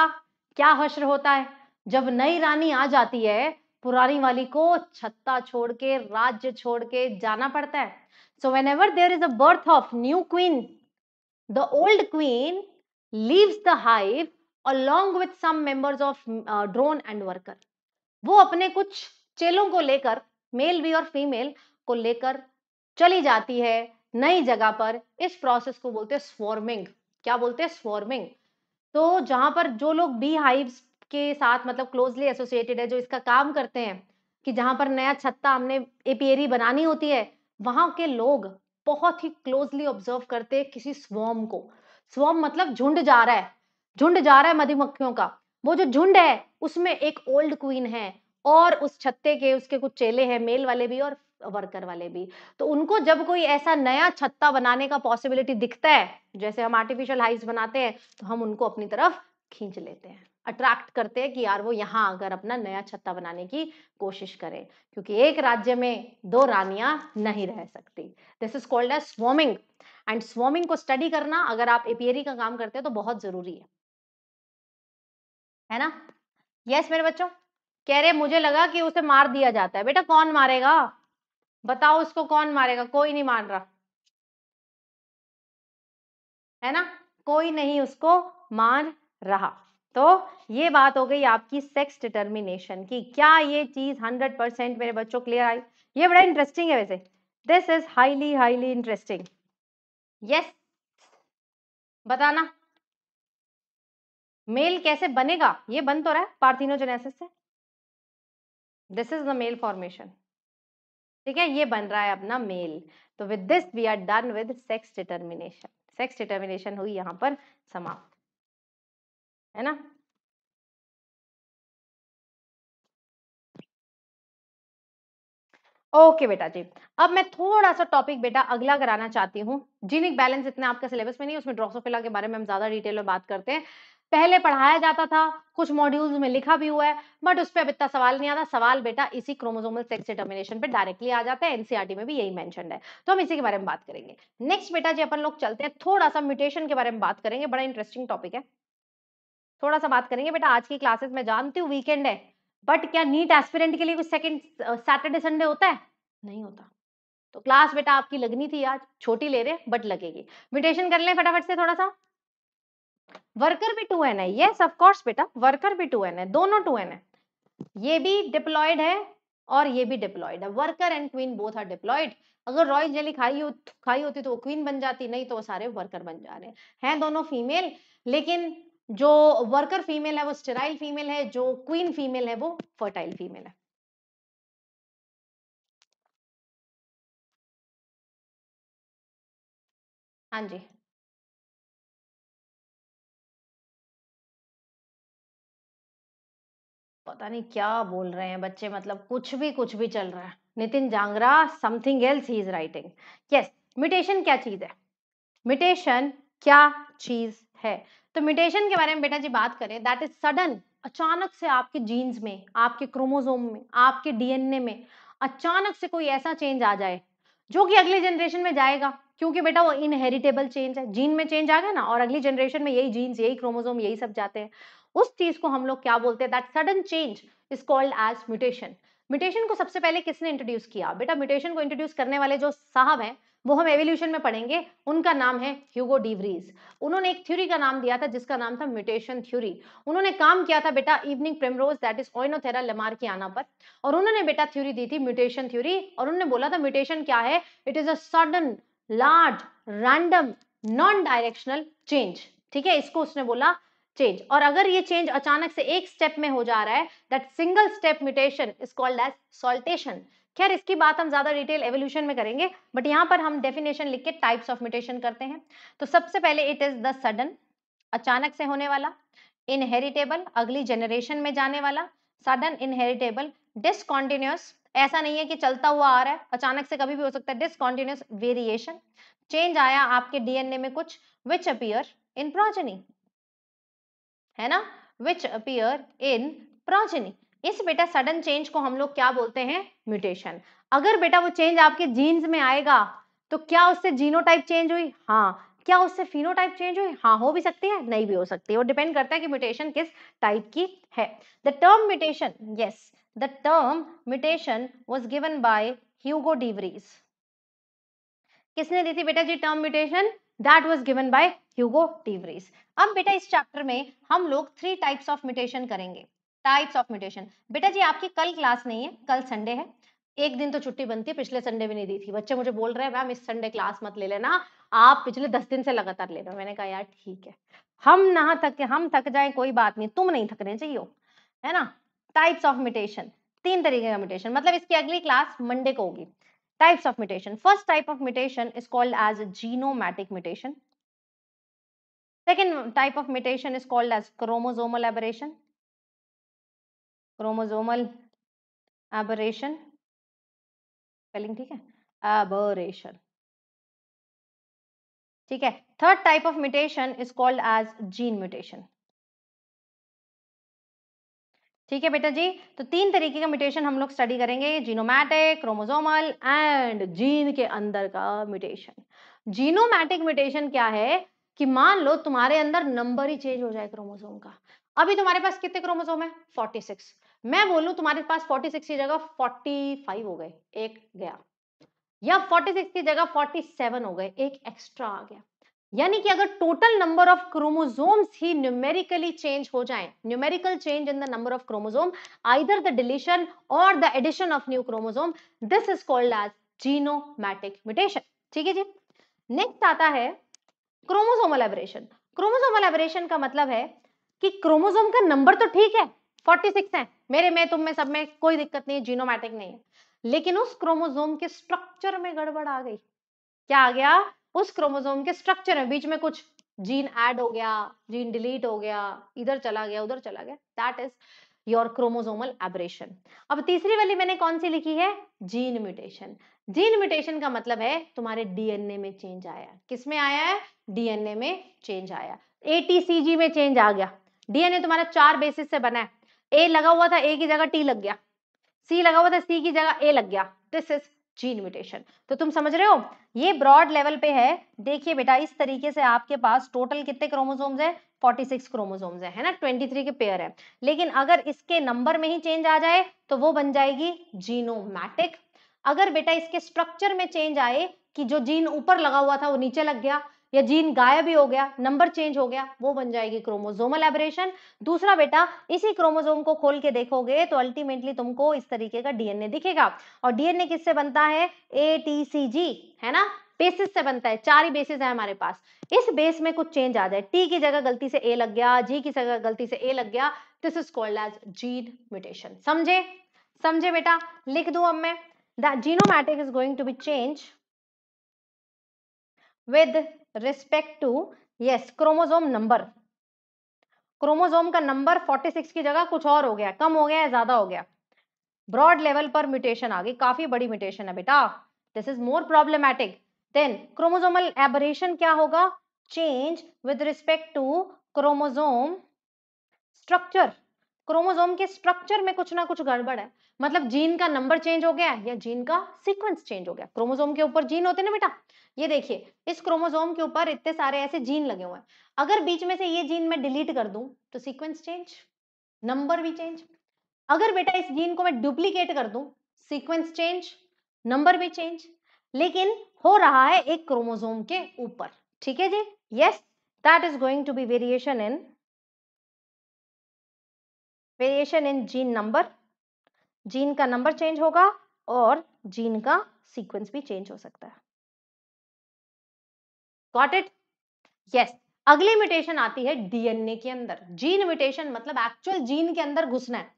क्या हश्र होता है? जब नई रानी आ जाती है, पुरानी वाली को छत्ता छोड़ के, राज्य छोड़ के जाना पड़ता है। So whenever there is a birth of new queen, the old queen leaves the hive along with some members of uh, drone and worker। वो अपने कुछ चेलों को लेकर, मेल भी और फीमेल को लेकर चली जाती है नई जगह पर। इस प्रोसेस को बोलते हैं swarming। क्या बोलते हैं? swarming। तो जहां पर जो लोग बी हाइव्स के साथ मतलब क्लोजली एसोसिएटेड है, जो इसका काम करते हैं कि जहां पर नया छत्ता हमने एपियरी बनानी होती है, वहां के लोग बहुत ही क्लोजली ऑब्जर्व करते हैं किसी स्वॉर्म को। स्वॉर्म मतलब झुंड जा रहा है, झुंड जा रहा है मधुमक्खियों का। वो जो झुंड है उसमें एक ओल्ड क्वीन है और उस छत्ते के उसके कुछ चेले हैं, मेल वाले भी और वर्कर वाले भी। तो उनको जब कोई ऐसा नया छत्ता बनाने का पॉसिबिलिटी दिखता है, जैसे हम आर्टिफिशियल हाइव्स बनाते हैं, तो हम उनको अपनी तरफ खींच लेते हैं, अट्रैक्ट करते हैं कि यार वो यहाँ अगर अपना नया छत्ता बनाने की कोशिश करें, क्योंकि एक राज्य में दो रानियां नहीं रह सकती। This is called as swarming. And swarming को स्टडी करना, अगर आप एपियरी का काम करते हैं, तो बहुत जरूरी है, है ना? यस yes, मेरे बच्चों कह रहे मुझे लगा कि उसे मार दिया जाता है। बेटा कौन मारेगा? बताओ उसको कौन मारेगा? कोई नहीं मार रहा है ना, कोई नहीं उसको मार रहा। तो ये बात हो गई आपकी सेक्स डिटर्मिनेशन की। क्या ये चीज हंड्रेड परसेंट मेरे बच्चों क्लियर आई? ये बड़ा इंटरेस्टिंग है वैसे, this is highly highly interesting. Yes, बताना मेल कैसे बनेगा? ये बन तो रहा है पार्थिनोजेनेसिस से, this is the male formation. ठीक है, ये बन रहा है अपना मेल। तो with this we are done with sex determination. Sex determination हुई यहाँ पर समाप्त, है ना? ओके बेटा जी, अब मैं थोड़ा सा टॉपिक बेटा अगला कराना चाहती हूँ। जीनिक बैलेंस इतना आपका सिलेबस में नहीं, उसमें ड्रोसोफिला के बारे में हम ज्यादा डिटेल में बात करते हैं। पहले पढ़ाया जाता था, कुछ मॉड्यूल्स में लिखा भी हुआ है, बट उस पर अब इतना सवाल नहीं आता। सवाल बेटा इसी क्रोमोसोमल सेक्स डिटर्मिनेशन पे डायरेक्टली आ जाता है, एनसीईआरटी में भी यही मेंशन्ड है, तो हम इसी के बारे में बात करेंगे। नेक्स्ट बेटा जी अपन लोग चलते हैं, थोड़ा सा म्यूटेशन के बारे में बात करेंगे। बड़ा इंटरेस्टिंग टॉपिक है, थोड़ा सा बात करेंगे बेटा। आज की क्लासेस में जानती हूँ वीकेंड है, बट क्या नीट एस्पिरेंट के लिए कुछ सेकंड सैटरडे संडे होता है? नहीं होता। तो क्लास बेटा आपकी लगनी थी आज, छोटी ले रहे बट लगेगी। म्यूटेशन कर लें फटाफट से थोड़ा सा। वर्कर भी टू एन है, यस ऑफ कोर्स बेटा, वर्कर भी टू एन है, दोनों टू एन है। ये भी डिप्लॉयड है और ये भी डिप्लॉयड है। Worker and queen both are diploid. अगर रॉय जेली खाई हो, खाई होती तो वो क्वीन बन जाती, नहीं तो वो सारे वर्कर बन जा रहे हैं। दोनों फीमेल, लेकिन जो वर्कर फीमेल है वो स्टेराइल फीमेल है, जो क्वीन फीमेल है वो फर्टाइल फीमेल है। हाँ जी, पता नहीं क्या बोल रहे हैं बच्चे, मतलब कुछ भी कुछ भी चल रहा है। Nitin Jangra something else he is writing. Yes, mutation क्या चीज है? म्यूटेशन क्या चीज है? तो म्यूटेशन के बारे में बेटा जी बात करें, दैट इज सडन, अचानक से आपके जीन्स में, आपके क्रोमोसोम में, आपके डीएनए में अचानक से कोई ऐसा चेंज आ जाए जो कि अगले जनरेशन में जाएगा, क्योंकि बेटा वो इनहेरिटेबल चेंज है। जीन में चेंज आ गया ना, और अगली जनरेशन में यही जीन्स, यही क्रोमोसोम, यही सब जाते हैं। उस चीज को हम लोग क्या बोलते हैं? That sudden change is called as mutation. Mutation को सबसे पहले किसने इंट्रोड्यूस किया? बेटा म्यूटेशन को इंट्रोड्यूस करने वाले जो साहब हैं वो हम एवोल्यूशन में पढ़ेंगे, उनका नाम है ह्यूगो डी व्रीज। उन्होंने एक थ्योरी का नाम दिया था जिसका नाम था म्यूटेशन थ्योरी। उन्होंने काम किया था बेटा evening primrose, that is Oenothera lamarckiana पर, और उन्होंने बेटा थ्योरी दी थी म्यूटेशन थ्योरी। और उन्होंने बोला था म्यूटेशन क्या है? It is a sudden large random non directional change. ठीक है, इसको उसने बोला चेंज। और अगर ये चेंज अचानक से एक स्टेप में हो जा रहा है, that single step mutation is called as saltation. खैर इसकी बात हम ज्यादा डिटेल एवोल्यूशन में करेंगे, बट यहाँ पर हम डेफिनेशन लिख के टाइप्स ऑफ म्यूटेशन करते हैं। तो सबसे पहले इट इज द सडन, अचानक से होने वाला, इनहेरिटेबल, अगली जनरेशन में जाने वाला, सडन इनहेरिटेबल, डिसकॉन्टिन्यूस, ऐसा नहीं है कि चलता हुआ आ रहा है, अचानक से कभी भी हो सकता है, डिसकॉन्टिन्यूस वेरिएशन, चेंज आया आपके डीएनए में कुछ, विच अपीयर इन प्रोजेनी, है ना, विच अपीयर इन प्रोजेनी। इस बेटा सडन चेंज को हम लोग क्या बोलते हैं, म्यूटेशन। अगर बेटा वो चेंज आपके जीन्स में आएगा तो क्या उससे जीनोटाइप चेंज हुई? हाँ। क्या उससे फिनोटाइप चेंज हुई? हाँ, हो भी सकती है, नहीं भी हो सकती है, वो डिपेंड करता है कि म्यूटेशन किस टाइप की है। The term mutation, yes the term mutation was given by Hugo de Vries. किसने दी थी बेटा जी term mutation? That was given by Hugo de Vries. अब बेटा इस चैप्टर में हम लोग थ्री टाइप्स ऑफ म्यूटेशन करेंगे। टाइप्स ऑफ म्यूटेशन, बेटा जी आपकी कल क्लास नहीं है, कल संडे है, एक दिन तो छुट्टी बनती है, पिछले संडे भी नहीं दी थी। बच्चे मुझे बोल रहे हैं मैम इस संडे क्लास मत ले लेना, आप पिछले दस दिन से लगातार ले रहे हो। मैंने कहा यार ठीक है, हम ना थके, हम थक जाए कोई बात नहीं, तुम नहीं थकने चाहिए हो, है ना। टाइप्स ऑफ म्यूटेशन, तीन तरीके का म्यूटेशन, मतलब इसकी अगली क्लास मंडे को होगी। Types of mutation, first type of mutation is called as genomatic mutation, second type of mutation is called as chromosomal aberration, chromosomal aberration, spelling ठीक है, एबरेशन, ठीक है। Third type of mutation is called as gene mutation, ठीक है बेटा जी। तो तीन तरीके का म्यूटेशन हम लोग स्टडी करेंगे, जीनोमैटिक, क्रोमोसोमल एंड जीन के अंदर का म्यूटेशन। जीनोमैटिक म्यूटेशन क्या है कि मान लो तुम्हारे अंदर नंबर ही चेंज हो जाए क्रोमोसोम का। अभी तुम्हारे पास कितने क्रोमोसोम है? छियालीस। मैं बोलूं तुम्हारे पास छियालीस की जगह पैंतालीस हो गए, एक गया, या छियालीस की जगह सैंतालीस हो गए, एक एक्स्ट्रा आ गया। यानी कि अगर टोटल नंबर ऑफ क्रोमोसोम्स ही न्यूमेरिकली चेंज हो जाएं, numerical change in the number of chromosome, either the deletion or the addition of new chromosome, this is called as genomatic mutation, ठीक है जी। नेक्स्ट आता है क्रोमोसोमल एबरेशन। क्रोमोसोमल एबरेशन का मतलब है कि क्रोमोसोम का नंबर तो ठीक है छियालीस है, मेरे में, तुम में, सब में कोई दिक्कत नहीं है, जीनोमैटिक नहीं है, लेकिन उस क्रोमोसोम के स्ट्रक्चर में गड़बड़ आ गई। क्या आ गया? उस क्रोमोसोम के स्ट्रक्चर में बीच में कुछ जीन ऐड हो गया, जीन डिलीट हो गया, इधर चला गया, उधर चला गया, that is your chromosomal aberration. अब तीसरी वाली मैंने कौन सी लिखी है? Gene mutation. जीन म्यूटेशन का मतलब है तुम्हारे डीएनए में चेंज आया। किसमें आया है? डीएनए में चेंज आया, एटीसीजी में चेंज आ गया। डीएनए तुम्हारा चार बेसिस से बना है, ए लगा हुआ था, ए की जगह टी लग गया, सी लगा हुआ था, सी की जगह ए लग गया, दिस इज जीन म्यूटेशन। तो तुम समझ रहे हो, ये ब्रॉड लेवल पे है। देखिए बेटा इस तरीके से आपके पास टोटल कितने क्रोमोसोम्स है? छियालीस क्रोमोसोम्स है, है ना, तेईस के पेयर है। लेकिन अगर इसके नंबर में ही चेंज आ जाए तो वो बन जाएगी जीनोमैटिक। अगर बेटा इसके स्ट्रक्चर में चेंज आए कि जो जीन ऊपर लगा हुआ था वो नीचे लग गया, या जीन गायब ही हो गया, नंबर चेंज हो गया, वो बन जाएगी क्रोमोसोमल एबरेशन। दूसरा बेटा इसी क्रोमोसोम को खोल के देखोगे तो अल्टीमेटली तुमको इस तरीके का डीएनए दिखेगा। और डीएनए किससे बनता है? ए टी सी जी, है ना, बेसिस से बनता है, चार ही बेसिस है हमारे पास। इस बेस में कुछ चेंज आ जाए, टी की जगह गलती से ए लग गया, जी की जगह गलती से ए लग गया, this is called as gene mutation. समझे? समझे बेटा, लिख दूं अब मैं, the genomatic is going to be change with respect to yes chromosome number. Chromosome का नंबर छियालीस की जगह कुछ और हो गया, कम हो गया या ज्यादा हो गया, ब्रॉड लेवल पर म्यूटेशन आ गई, काफी बड़ी म्यूटेशन है बेटा, this is more problematic. Then chromosomal aberration क्या होगा? Change with respect to chromosome structure. Chromosome के स्ट्रक्चर में कुछ ना कुछ गड़बड़ है, मतलब जीन का नंबर चेंज हो गया या जीन का सीक्वेंस चेंज हो गया। क्रोमोजोम के ऊपर जीन होते हैं ना बेटा, ये देखिए इस क्रोमोजोम के ऊपर इतने सारे ऐसे जीन लगे हुए हैं, अगर बीच में से ये जीन मैं डिलीट कर दूं तो सीक्वेंस चेंज, नंबर भी चेंज। अगर बेटा इस जीन को मैं डुप्लीकेट कर दूं, सीक्वेंस चेंज, नंबर भी चेंज, लेकिन हो रहा है एक क्रोमोजोम के ऊपर, ठीक है जी। Yes, that is going to be variation in variation in gene number. Gene का नंबर चेंज होगा और जीन का सीक्वेंस भी चेंज हो सकता है। Got it? यस। अगली म्यूटेशन आती है डीएनए के अंदर। जीन म्यूटेशन मतलब एक्चुअल जीन के अंदर घुसना है।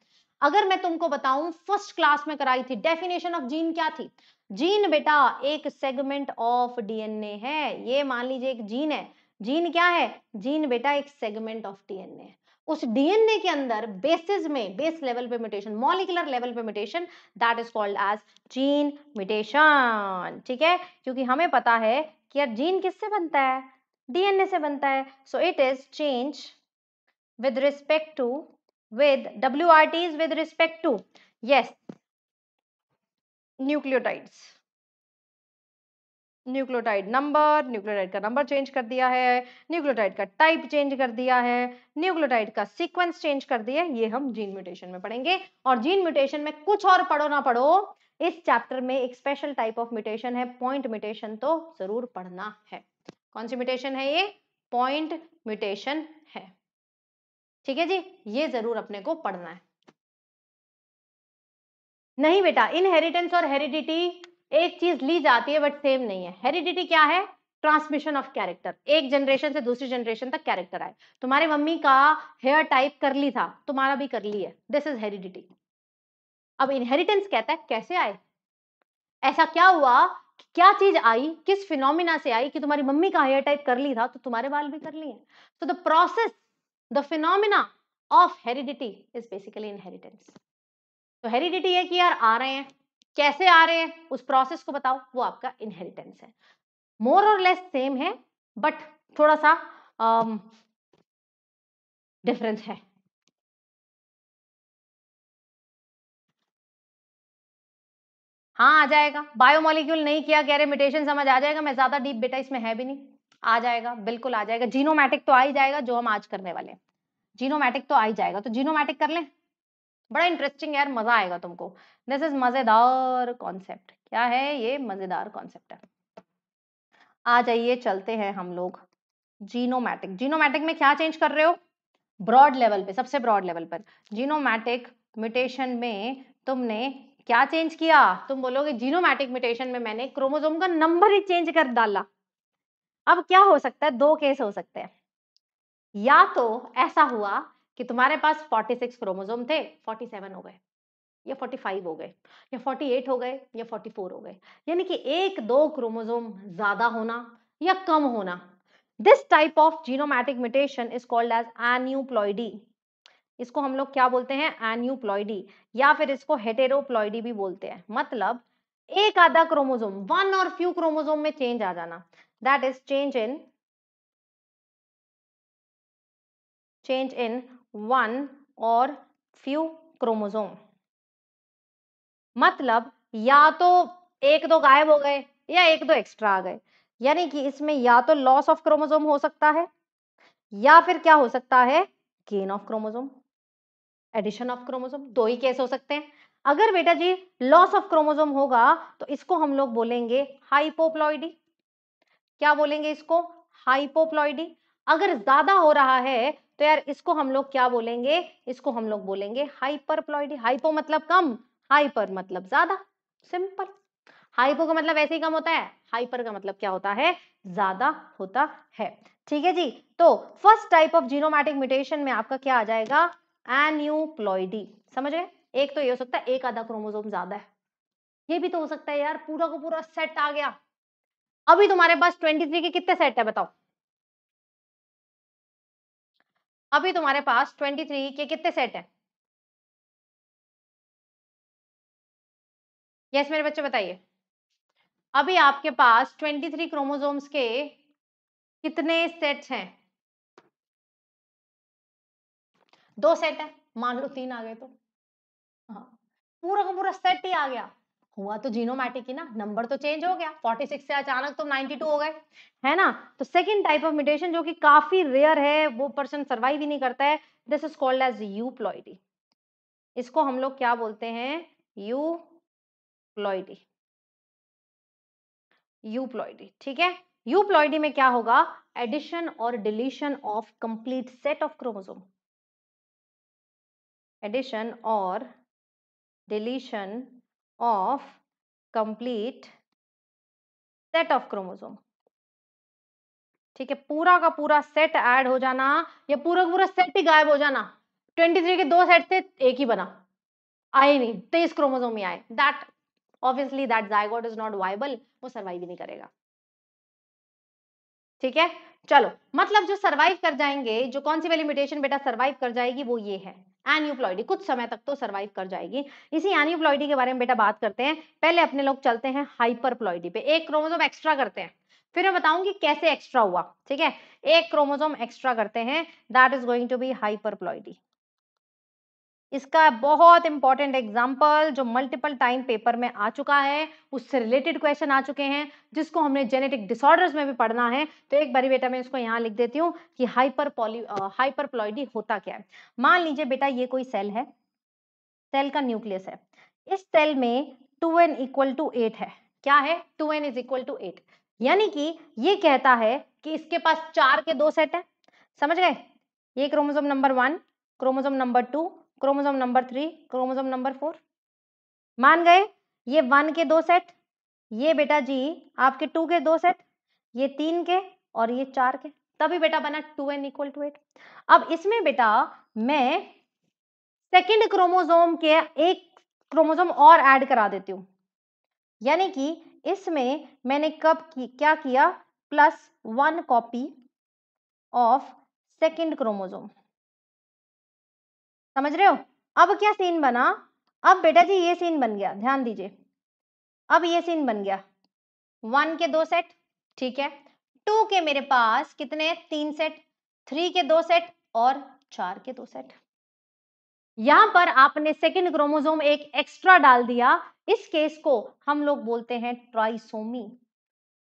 अगर मैं तुमको बताऊं फर्स्ट क्लास में कराई थी डेफिनेशन ऑफ जीन क्या थी? जीन बेटा एक सेगमेंट ऑफ डीएनए है, ये मान लीजिए एक जीन है। जीन क्या है? जीन बेटा एक सेगमेंट ऑफ डीएनए है। उस डीएनए के अंदर बेसिस में बेस लेवल पे म्यूटेशन, मॉलिक्यूलर लेवल पे mutation, that is called as gene mutation. ठीक है, क्योंकि हमें पता है कि यार जीन किससे बनता है? डीएनए से बनता है। So it is change with respect to with W R Ts with respect to yes nucleotides, nucleotide number, nucleotide का number change कर दिया है, nucleotide का type change कर दिया है, nucleotide का sequence change कर दिया है। ये हम gene mutation में पढ़ेंगे। और gene mutation में कुछ और पढ़ो ना पढ़ो, इस chapter में एक special type of mutation है point mutation, तो जरूर पढ़ना है। कौन सी mutation है ये? point mutation है। ठीक है जी, ये जरूर अपने को पढ़ना है। नहीं बेटा, इनहेरिटेंस और हेरिडिटी एक चीज ली जाती है बट सेम नहीं है। हेरिडिटी क्या है? ट्रांसमिशन ऑफ कैरेक्टर, एक जनरेशन से दूसरी जनरेशन तक कैरेक्टर आए। तुम्हारे मम्मी का हेयर टाइप करली था, तुम्हारा भी करली है, दिस इज हेरिडिटी। अब इनहेरिटेंस कहता है कैसे आए, ऐसा क्या हुआ, क्या चीज आई, किस फिनोमिना से आई कि तुम्हारी मम्मी का हेयर टाइप करली था तो तुम्हारे बाल भी करली है। तो the process, The phenomena of heredity is basically inheritance. तो heredity है कि यार आ रहे हैं, कैसे आ रहे हैं उस प्रोसेस को बताओ, वो आपका inheritance है। More or less same है but थोड़ा सा um, difference है। हाँ आ जाएगा, बायोमोलिक्यूल नहीं किया कह रहे म्यूटेशन समझ आ जाएगा। मैं ज्यादा डीप बेटा इसमें है भी नहीं, आ जाएगा, बिल्कुल आ जाएगा। जीनोमैटिक तो आ ही जाएगा, जो हम आज करने वाले हैं जीनोमैटिक तो आ ही जाएगा। तो जीनोमैटिक कर लें, बड़ा इंटरेस्टिंग यार, मजा आएगा तुमको। दिस इज मजेदार कॉन्सेप्ट, क्या है ये? मजेदार कॉन्सेप्ट है। आ जाइए, चलते हैं हम लोग जीनोमैटिक। जीनोमैटिक में क्या चेंज कर रहे हो? ब्रॉड लेवल पे, सबसे ब्रॉड लेवल पर जीनोमैटिक म्यूटेशन में तुमने क्या चेंज किया? तुम बोलोगे जीनोमैटिक म्यूटेशन में मैंने क्रोमोसोम का नंबर ही चेंज कर डाला। अब क्या हो सकता है? दो केस हो सकते हैं। या तो ऐसा हुआ कि तुम्हारे पास छियालीस क्रोमोसोम थे, सैंतालीस हो गए, या पैंतालीस हो गए, या अड़तालीस हो गए, या चौवालीस हो गए, यानी कि एक दो क्रोमोसोम ज्यादा होना या कम होना। This type of genomatic mutation is called as aneuploidy. इसको हम लोग क्या बोलते हैं? एन्यूप्लॉइडी, या फिर इसको हेटेरोप्लॉइडी भी बोलते हैं। मतलब एक आधा chromosome, one or few chromosome में चेंज आ जाना, that is change in change in one or few chromosome। मतलब या तो एक दो गायब हो गए या एक दो एक्स्ट्रा आ गए, यानी कि इसमें या तो लॉस ऑफ क्रोमोसोम हो सकता है, या फिर क्या हो सकता है? Gain of chromosome, addition of chromosome, दो ही केस हो सकते हैं। अगर बेटा जी लॉस ऑफ क्रोमोसोम होगा तो इसको हम लोग बोलेंगे हाइपोप्लॉइडी। क्या बोलेंगे इसको? हाइपोप्लॉइडी। अगर ज्यादा हो रहा है तो यार इसको हम लोग क्या बोलेंगे? इसको हम लोग बोलेंगे हाइपरप्लॉइडी। हाइपो मतलब कम, हाइपर मतलब ज्यादा, सिंपल। हाइपो का मतलब ऐसे ही कम होता है, हाइपर का मतलब क्या होता है? ज्यादा होता है। ठीक है जी, तो first type of genomatic mutation में आपका क्या आ जाएगा? एन्यूप्लॉइडी। समझ गए? एक तो ये हो सकता है एक आधा क्रोमोसोम ज्यादा है, ये भी तो हो सकता है यार पूरा का पूरा सेट आ गया। अभी तुम्हारे पास तेईस के कितने सेट है बताओ? अभी तुम्हारे पास तेईस के कितने सेट है? यस मेरे बच्चे बताइए, अभी आपके पास तेईस क्रोमोसोम्स के कितने सेट हैं? दो सेट है, मान लो तीन आ गए तो हाँ, पूरा का पूरा सेट ही आ गया। हुआ तो जीनोमैटिक ही ना, नंबर तो चेंज हो गया, छियालीस से अचानक तुम बानवे हो गए, है ना। तो सेकंड टाइप ऑफ म्यूटेशन जो कि काफी रेयर है, वो पर्सन सरवाइव ही नहीं करता है, this is called as euploidy. इसको हम लोग क्या बोलते हैं? Euploidy, euploidy. ठीक है, यूप्लॉइडी में क्या होगा? एडिशन और deletion of complete set of chromosome, addition और deletion of complete set of chromosome. ठीक है, पूरा का पूरा सेट ऐड हो जाना या पूरा का पूरा सेट ही गायब हो जाना। तेईस के दो सेट से एक ही बना, आए नहीं, तेईस क्रोमोजोम में आए, that obviously that zygote is not viable, वो सर्वाइव ही नहीं करेगा। ठीक है, चलो, मतलब जो सर्वाइव कर जाएंगे, जो कौन सी वाली म्यूटेशन बेटा सर्वाइव कर जाएगी वो ये है एनियोप्लॉइडी, कुछ समय तक तो सर्वाइव कर जाएगी। इसी एनियोप्लॉइडी के बारे में बेटा बात करते हैं। पहले अपने लोग चलते हैं हाइपरप्लॉइडी पे, एक क्रोमोसोम एक्स्ट्रा करते हैं, फिर मैं बताऊंगी कैसे एक्स्ट्रा हुआ। ठीक है, एक क्रोमोसोम एक्स्ट्रा करते हैं, that is going to be hyperploidy. इसका बहुत इंपॉर्टेंट एग्जाम्पल जो मल्टीपल टाइम पेपर में आ चुका है, उससे रिलेटेड क्वेश्चन आ चुके हैं, जिसको हमने जेनेटिक डिसऑर्डर्स में भी पढ़ना है। तो एक बारी बेटा मैं इसको यहाँ लिख देती हूँ कि हाइपरपॉली हाइपरप्लॉइडी होता क्या है। मान लीजिए बेटा ये कोई सेल है, सेल का न्यूक्लियस है, इस सेल में two n equal to eight है। क्या है? Two n is equal to eight, यानी कि ये कहता है कि इसके पास चार के दो सेट है। समझ गए? ये chromosome number one, chromosome number two, chromosome number three, chromosome number four. मान गए? ये वन के दो सेट, ये बेटा जी आपके टू के दो सेट, ये तीन के और ये चार के, तभी बेटा बना two n equal to eight. अब इसमें बेटा मैं सेकंड क्रोमोसोम के एक क्रोमोसोम और ऐड करा देती हूँ, यानी कि इसमें मैंने कब की, क्या किया, plus one copy of second chromosome. समझ रहे हो? अब क्या सीन बना? अब बेटा जी ये सीन बन गया, ध्यान दीजिए, अब ये सीन बन गया, वन के दो सेट, ठीक है, टू के मेरे पास कितने, तीन सेट, थ्री के दो सेट और चार के दो सेट। यहाँ पर आपने सेकंड क्रोमोसोम एक एक्स्ट्रा डाल दिया। इस केस को हम लोग बोलते हैं ट्राइसोमी।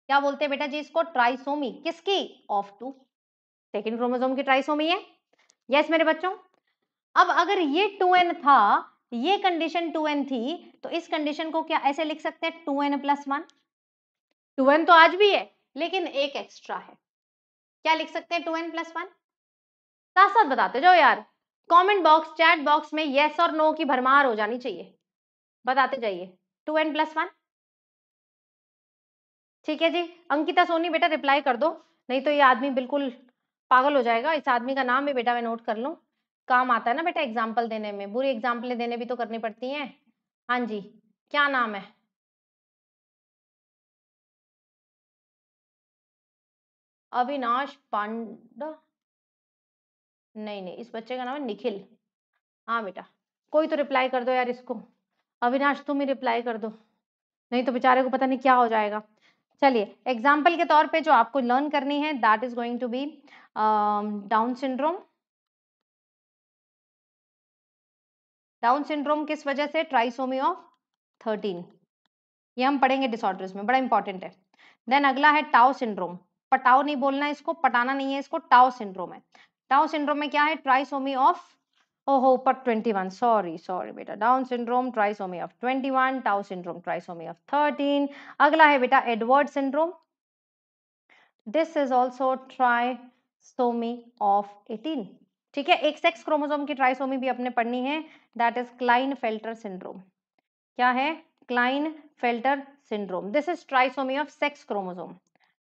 क्या बोलते हैं बेटा जी इसको? ट्राइसोमी। किसकी? ऑफ टू, सेकंड क्रोमोसोम की ट्राइसोमी है। यस मेरे बच्चों, अब अगर ये टू एन था, ये कंडीशन टू एन थी, तो इस कंडीशन को क्या ऐसे लिख सकते हैं, two n plus one. Two n तो आज भी है लेकिन एक एक्स्ट्रा है, क्या लिख सकते हैं, टू एन प्लस वन। साथ साथ बताते जाओ यार, कमेंट बॉक्स, चैट बॉक्स में येस और नो की भरमार हो जानी चाहिए, बताते जाइए, टू एन प्लस वन। ठीक है जी, अंकिता सोनी बेटा रिप्लाई कर दो, नहीं तो ये आदमी बिल्कुल पागल हो जाएगा। इस आदमी का नाम भी बेटा मैं नोट कर लूँ, काम आता है ना बेटा एग्जाम्पल देने में, बुरी एग्जाम्पलें देने भी तो करनी पड़ती हैं। हाँ जी, क्या नाम है? अविनाश पांडा? नहीं नहीं, इस बच्चे का नाम है निखिल। हाँ बेटा, कोई तो रिप्लाई कर दो यार इसको, अविनाश तुम ही रिप्लाई कर दो, नहीं तो बेचारे को पता नहीं क्या हो जाएगा। चलिए, एग्जाम्पल के तौर पे जो आपको लर्न करनी है, that is going to be Down syndrome. Down syndrome किस वजह से? Trisomy of thirteen. ये हम पढ़ेंगे डिसऑर्डर्स में, बड़ा इंपॉर्टेंट है। देन अगला है टाउ सिंड्रोम, पटाओ नहीं बोलना इसको, पटाना नहीं है इसको, टाउ सिंड्रोम है। टाउ सिंड्रोम में क्या है? ट्राइसोमी ऑफ, ओहो ऊपर ट्वेंटी वन, सॉरी सॉरी बेटा, Down syndrome trisomy of twenty one, Patau syndrome trisomy of thirteen. अगला है बेटा Edward syndrome, this is also trisomy of eighteen. ठीक है, एक सेक्स क्रोमोसोम की ट्राइसोमी भी अपने पढ़नी है, दैट इज क्लाइनफेल्टर सिंड्रोम। क्या है? Klinefelter syndrome, this is trisomy of sex chromosome,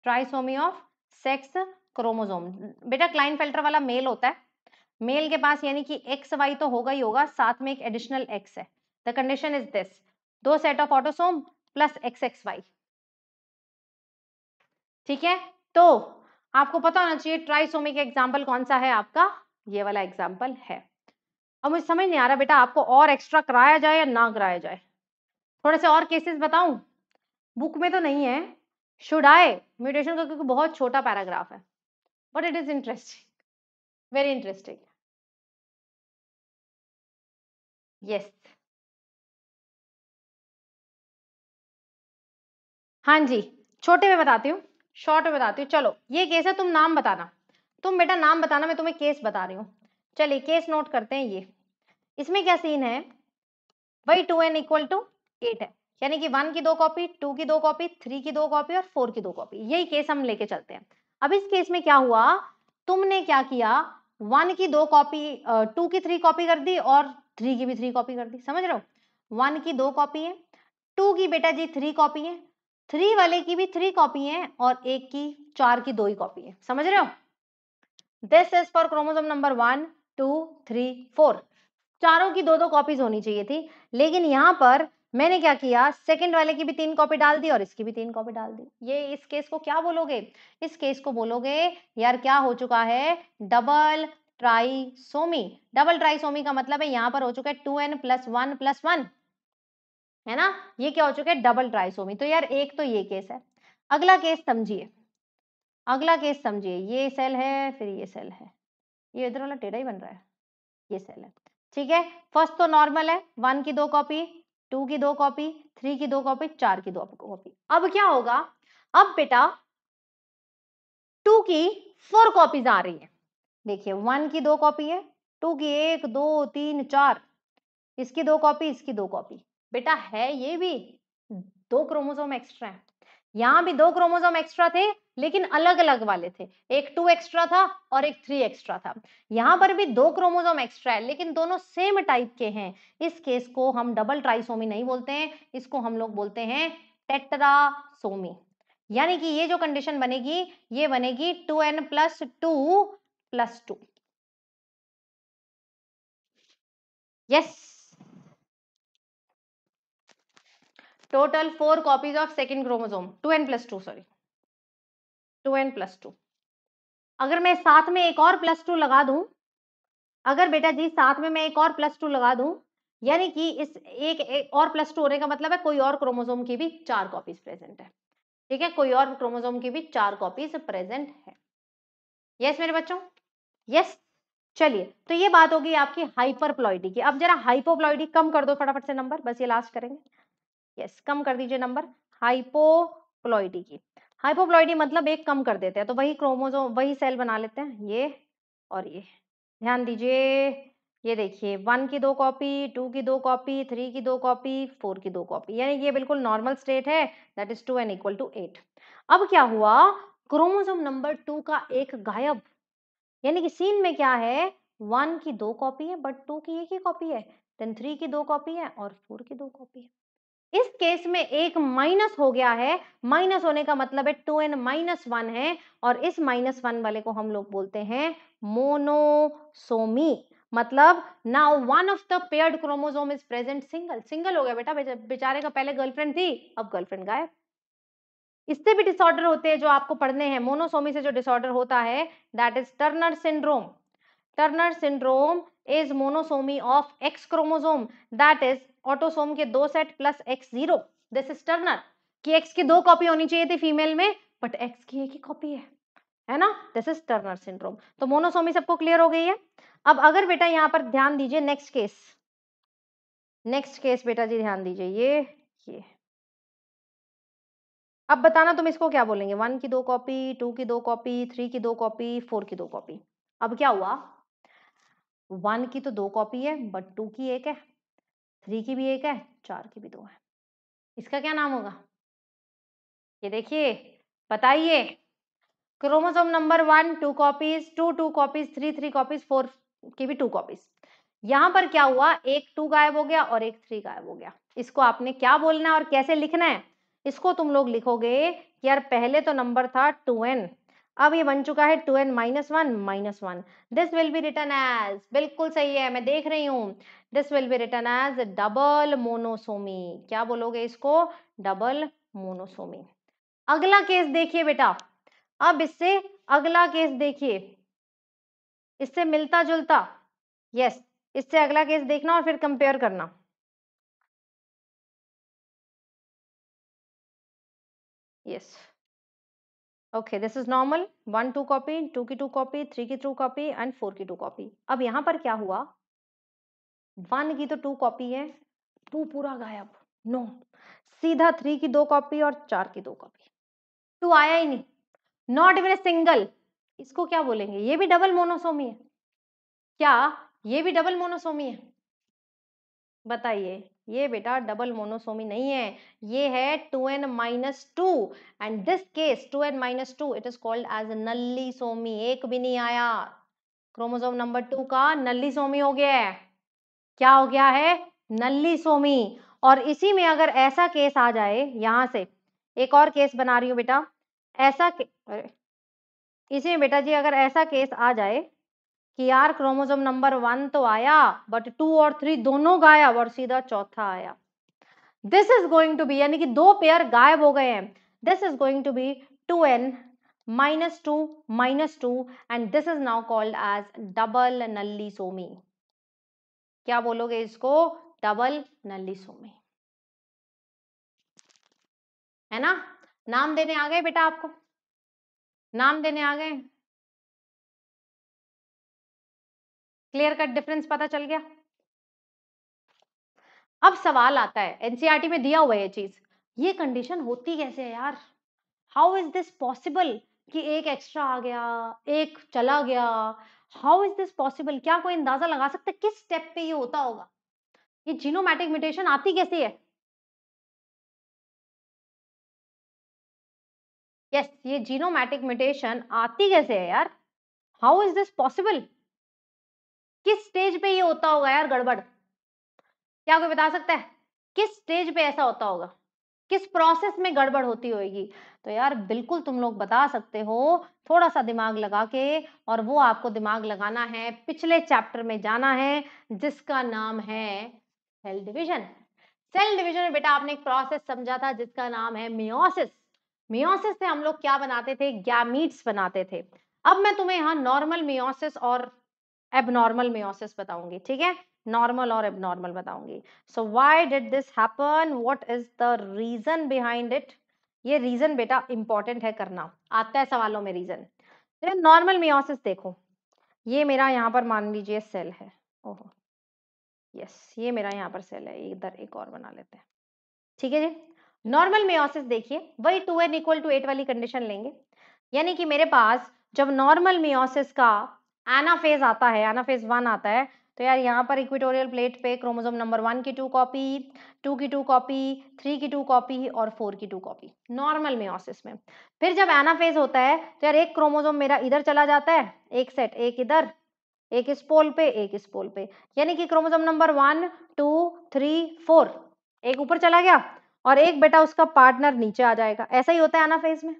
trisomy of sex chromosome. बेटा क्लाइनफेल्टर वाला मेल होता है, मेल के पास यानी कि एक्स वाई तो होगा ही होगा, साथ में एक एडिशनल एक्स है। द कंडीशन इज दिस, दो set of autosome plus X X Y. ठीक है, तो आपको पता होना चाहिए ट्राइसोमी का एग्जाम्पल कौन सा है, आपका ये वाला एग्जाम्पल है। अब मुझे समझ नहीं आ रहा बेटा आपको और एक्स्ट्रा कराया जाए या ना कराया जाए, थोड़े से और केसेस बताऊं, बुक में तो नहीं है, शुड आई म्यूटेशन का, क्योंकि बहुत छोटा पैराग्राफ है, but it is interesting, very interesting. Yes, हाँ जी, छोटे में बताती हूँ, शॉर्ट में बताती हूँ। चलो, ये केस है, तुम नाम बताना, तुम बेटा नाम बताना, मैं तुम्हें केस बता रही हूँ। चलिए केस नोट करते हैं। ये इसमें क्या सीन है, वही two n equal to eight है, यानी कि वन की दो कॉपी, टू की दो कॉपी, थ्री की दो कॉपी और फोर की दो कॉपी, यही केस हम लेके चलते हैं। अब इस केस में क्या हुआ, तुमने क्या किया, वन की दो कॉपी, टू की थ्री कॉपी कर दी और थ्री की भी थ्री कॉपी कर दी। समझ रहे हो, वन की दो कॉपी है, टू की बेटा जी थ्री कॉपी है, थ्री वाले की भी थ्री कॉपी है और एक की, चार की दो ही कॉपी है। समझ रहे हो, this is for chromosome number one, two, three, four. चारों की दो दो कॉपीज होनी चाहिए थी, लेकिन यहाँ पर मैंने क्या किया, सेकंड वाले की भी तीन कॉपी डाल दी और इसकी भी तीन कॉपी डाल दी। ये इस केस को क्या बोलोगे, इस केस को बोलोगे यार क्या हो चुका है, डबल ट्राइसोमी। डबल ट्राइसोमी का मतलब है यहाँ पर हो चुका है two n plus one plus one, है ना, ये क्या हो चुका है डबल ट्राइसोमी। तो यार एक तो ये केस है। अगला केस समझिए, अगला केस समझिए, ये सेल है, फिर ये सेल है, ये इधर वाला टेढ़ा ही बन रहा है, ये सेल है, ठीक है। फर्स्ट तो नॉर्मल है, वन की दो कॉपी, टू की दो कॉपी, थ्री की दो कॉपी, चार की दो कॉपी। अब क्या होगा, अब बेटा टू की फोर कॉपीज आ रही है। देखिए वन की दो कॉपी है, टू की एक दो तीन चार, इसकी दो कॉपी, इसकी दो कॉपी। बेटा है ये भी दो क्रोमोसोम एक्स्ट्रा है, यहाँ भी दो क्रोमोसोम एक्स्ट्रा थे लेकिन अलग अलग वाले थे, एक टू एक्स्ट्रा था और एक थ्री एक्स्ट्रा था। यहाँ पर भी दो क्रोमोसोम एक्स्ट्रा है लेकिन दोनों सेम टाइप के हैं। इस केस को हम डबल ट्राइसोमी नहीं बोलते हैं, इसको हम लोग बोलते हैं टेट्रासोमी। यानी कि ये जो कंडीशन बनेगी, ये बनेगी two n plus two plus two. Yes, total four copies of second chromosome, two n plus two, sorry two n plus two. अगर मैं साथ में एक और प्लस टू लगा दूं, अगर बेटा जी साथ में मैं एक और प्लस टू लगा दूं, यानी कि इस एक, एक और प्लस टू होने का मतलब है कोई और क्रोमोसोम की भी चार कॉपीज प्रेजेंट है, ठीक है, कोई और क्रोमोसोम की भी चार कॉपीज प्रेजेंट है। यस मेरे बच्चों, यस। चलिए, तो ये बात होगी आपकी हाइपरप्लॉइडी की। अब जरा हाइपोप्लॉइडी कम कर दो फटाफट से नंबर, बस ये लास्ट करेंगे। यस, कम कर दीजिए नंबर हाइपोप्लॉइडी की। हाइपोप्लॉइडी मतलब एक कम कर देते हैं, तो वही क्रोमोसोम वही सेल बना लेते हैं, ये और ये। ध्यान दीजिए, ये देखिए वन की दो कॉपी, टू की दो कॉपी, थ्री की दो कॉपी, फोर की दो कॉपी, यानी ये बिल्कुल नॉर्मल स्टेट है, that is two n equal to eight. अब क्या हुआ, क्रोमोसोम नंबर टू का एक गायब, यानी कि सीन में क्या है, वन की दो कॉपी है बट टू की एक ही कॉपी है, देन थ्री की दो कॉपी है और फोर की दो कॉपी है। इस केस में एक माइनस हो गया है, माइनस होने का मतलब है टू एन माइनस वन है, और इस माइनस वन वाले को हम लोग बोलते हैं मोनोसोमी। मतलब now one of the paired chromosome is present, single single हो गया बेटा, बेचारे का पहले गर्लफ्रेंड थी अब गर्लफ्रेंड गायब। इससे भी डिसऑर्डर होते हैं जो आपको पढ़ने हैं, मोनोसोमी से जो डिसऑर्डर होता है that is Turner syndrome. Turner syndrome is monosomy of X chromosome, that is autosome के दो set plus X zero. This is Turner, कि एक्स की दो कॉपी होनी चाहिए थी फीमेल में बट एक्स की एक ही कॉपी है, है ना, दिस इज टर्नर सिंड्रोम। तो मोनोसोमी सबको क्लियर हो गई है। अब अगर बेटा यहाँ पर ध्यान दीजिए नेक्स्ट केस, नेक्स्ट केस बेटा जी ध्यान दीजिए, ये ये अब बताना तुम इसको क्या बोलेंगे, वन की दो कॉपी, टू की दो कॉपी, थ्री की दो कॉपी, फोर की दो कॉपी। अब क्या हुआ, वन की तो दो कॉपी है बट टू की एक है, थ्री की भी एक है, चार की भी दो है। इसका क्या नाम होगा, ये देखिए बताइए। Chromosome number one two copies, two two copies, three three copies, four की भी टू कॉपीज। यहाँ पर क्या हुआ, एक टू गायब हो गया और एक थ्री गायब हो गया। इसको आपने क्या बोलना है और कैसे लिखना है, इसको तुम लोग लिखोगे कि यार पहले तो नंबर था टू एन, अब ये बन चुका है two n minus one minus one. This will be written as, बिल्कुल सही है, मैं देख रही हूँ, this will be written as double monosomy. क्या बोलोगे इसको, डबल मोनोसोमी। अगला केस देखिए बेटा, अब इससे अगला केस देखिए, इससे मिलता जुलता, यस इससे अगला केस देखना और फिर कंपेयर करना। Yes okay, this is normal, one two copy, two की टू कॉपी, थ्री की टू कॉपी एंड फोर की टू कॉपी। अब यहाँ पर क्या हुआ, वन की तो टू कॉपी है, टू पूरा गायब, नो सीधा थ्री की दो कॉपी और चार की दो कॉपी, टू आया ही नहीं, नॉट इवन सिंगल। इसको क्या बोलेंगे, ये भी डबल मोनोसोमी है, क्या ये भी डबल मोनोसोमी है, बताइए। ये बेटा डबल मोनोसोमी नहीं है, ये है two n minus two, and this case two n minus two it is called as nullisomy. एक भी नहीं आया, क्रोमोसोम नंबर टू का नल्लीसोमी हो गया है, क्या हो गया है, नल्लीसोमी। और इसी में अगर ऐसा केस आ जाए, यहाँ से एक और केस बना रही हूँ बेटा, ऐसा के... इसी में बेटा जी अगर ऐसा केस आ जाए कि यार क्रोमोसोम नंबर वन तो आया बट टू और थ्री दोनों गायब और सीधा चौथा आया. This is going to be, यानी कि दो पेयर गायब हो गए हैं. This is going to be two n minus two minus two and this is now called as double nullisomy. क्या बोलोगे इसको? डबल नल्लिसोमी, है ना. नाम देने आ गए बेटा, आपको नाम देने आ गए. क्लियर कट डिफरेंस पता चल गया. अब सवाल आता है, एनसीईआरटी में दिया हुआ है चीज, ये कंडीशन होती कैसे है यार, हाउ इज दिस पॉसिबल कि एक एक्स्ट्रा आ गया एक चला गया, हाउ इज दिस पॉसिबल. क्या कोई अंदाजा लगा सकता है किस स्टेप पे ये होता होगा? ये जीनोमैटिक म्यूटेशन आती कैसे है? यस, ये जीनोमैटिक म्यूटेशन आती कैसे है यार, हाउ इज दिस पॉसिबल, किस स्टेज पे ये होता होगा यार गड़बड़? क्या कोई बता सकता है किस स्टेज पे ऐसा होता होगा, किस प्रोसेस में गड़बड़ होती होगी? तो यार बिल्कुल तुम लोग बता सकते हो, थोड़ा सा दिमाग लगा के, और वो आपको दिमाग लगाना है पिछले चैप्टर में जाना है जिसका नाम है सेल डिवीजन. सेल डिवीजन में बेटा आपने एक प्रोसेस समझा था जिसका नाम है मियोसिस. मियोसिस से हम लोग क्या बनाते थे? गैमीट्स बनाते थे. अब मैं तुम्हें यहाँ नॉर्मल मियोसिस और एबनॉर्मल मियोसिस बताऊंगी, ठीक है, नॉर्मल और एबनॉर्मल बताऊंगी. So why did this happen, what is the reason behind it. ये रीजन बेटा इंपॉर्टेंट है, करना आता है सवालों में रीजन. नॉर्मल मियोसिस देखो, ये मेरा यहाँ पर मान लीजिए सेल है, ओहो यस ये मेरा यहाँ पर सेल है, इधर एक और बना लेते हैं, ठीक है जी. नॉर्मल मियोसिस देखिए वही two n equal to eight वाली कंडीशन लेंगे, यानी कि मेरे पास जब नॉर्मल मियोसिस का एनाफेज आता है, एनाफेज वन आता है, तो यार यहाँ पर इक्वेटोरियल प्लेट पे क्रोमोसोम नंबर वन की टू कॉपी, टू की टू कॉपी, थ्री की टू कॉपी और फोर की टू कॉपी नॉर्मल मियोसिस में. फिर जब एनाफेज होता है तो यार एक क्रोमोसोम मेरा इधर चला जाता है, एक सेट, एक इधर, एक इस पोल पे, एक इस पोल पे, यानी कि chromosome number one two three four एक ऊपर चला गया और एक बेटा उसका पार्टनर नीचे आ जाएगा. ऐसा ही होता है एनाफेज में,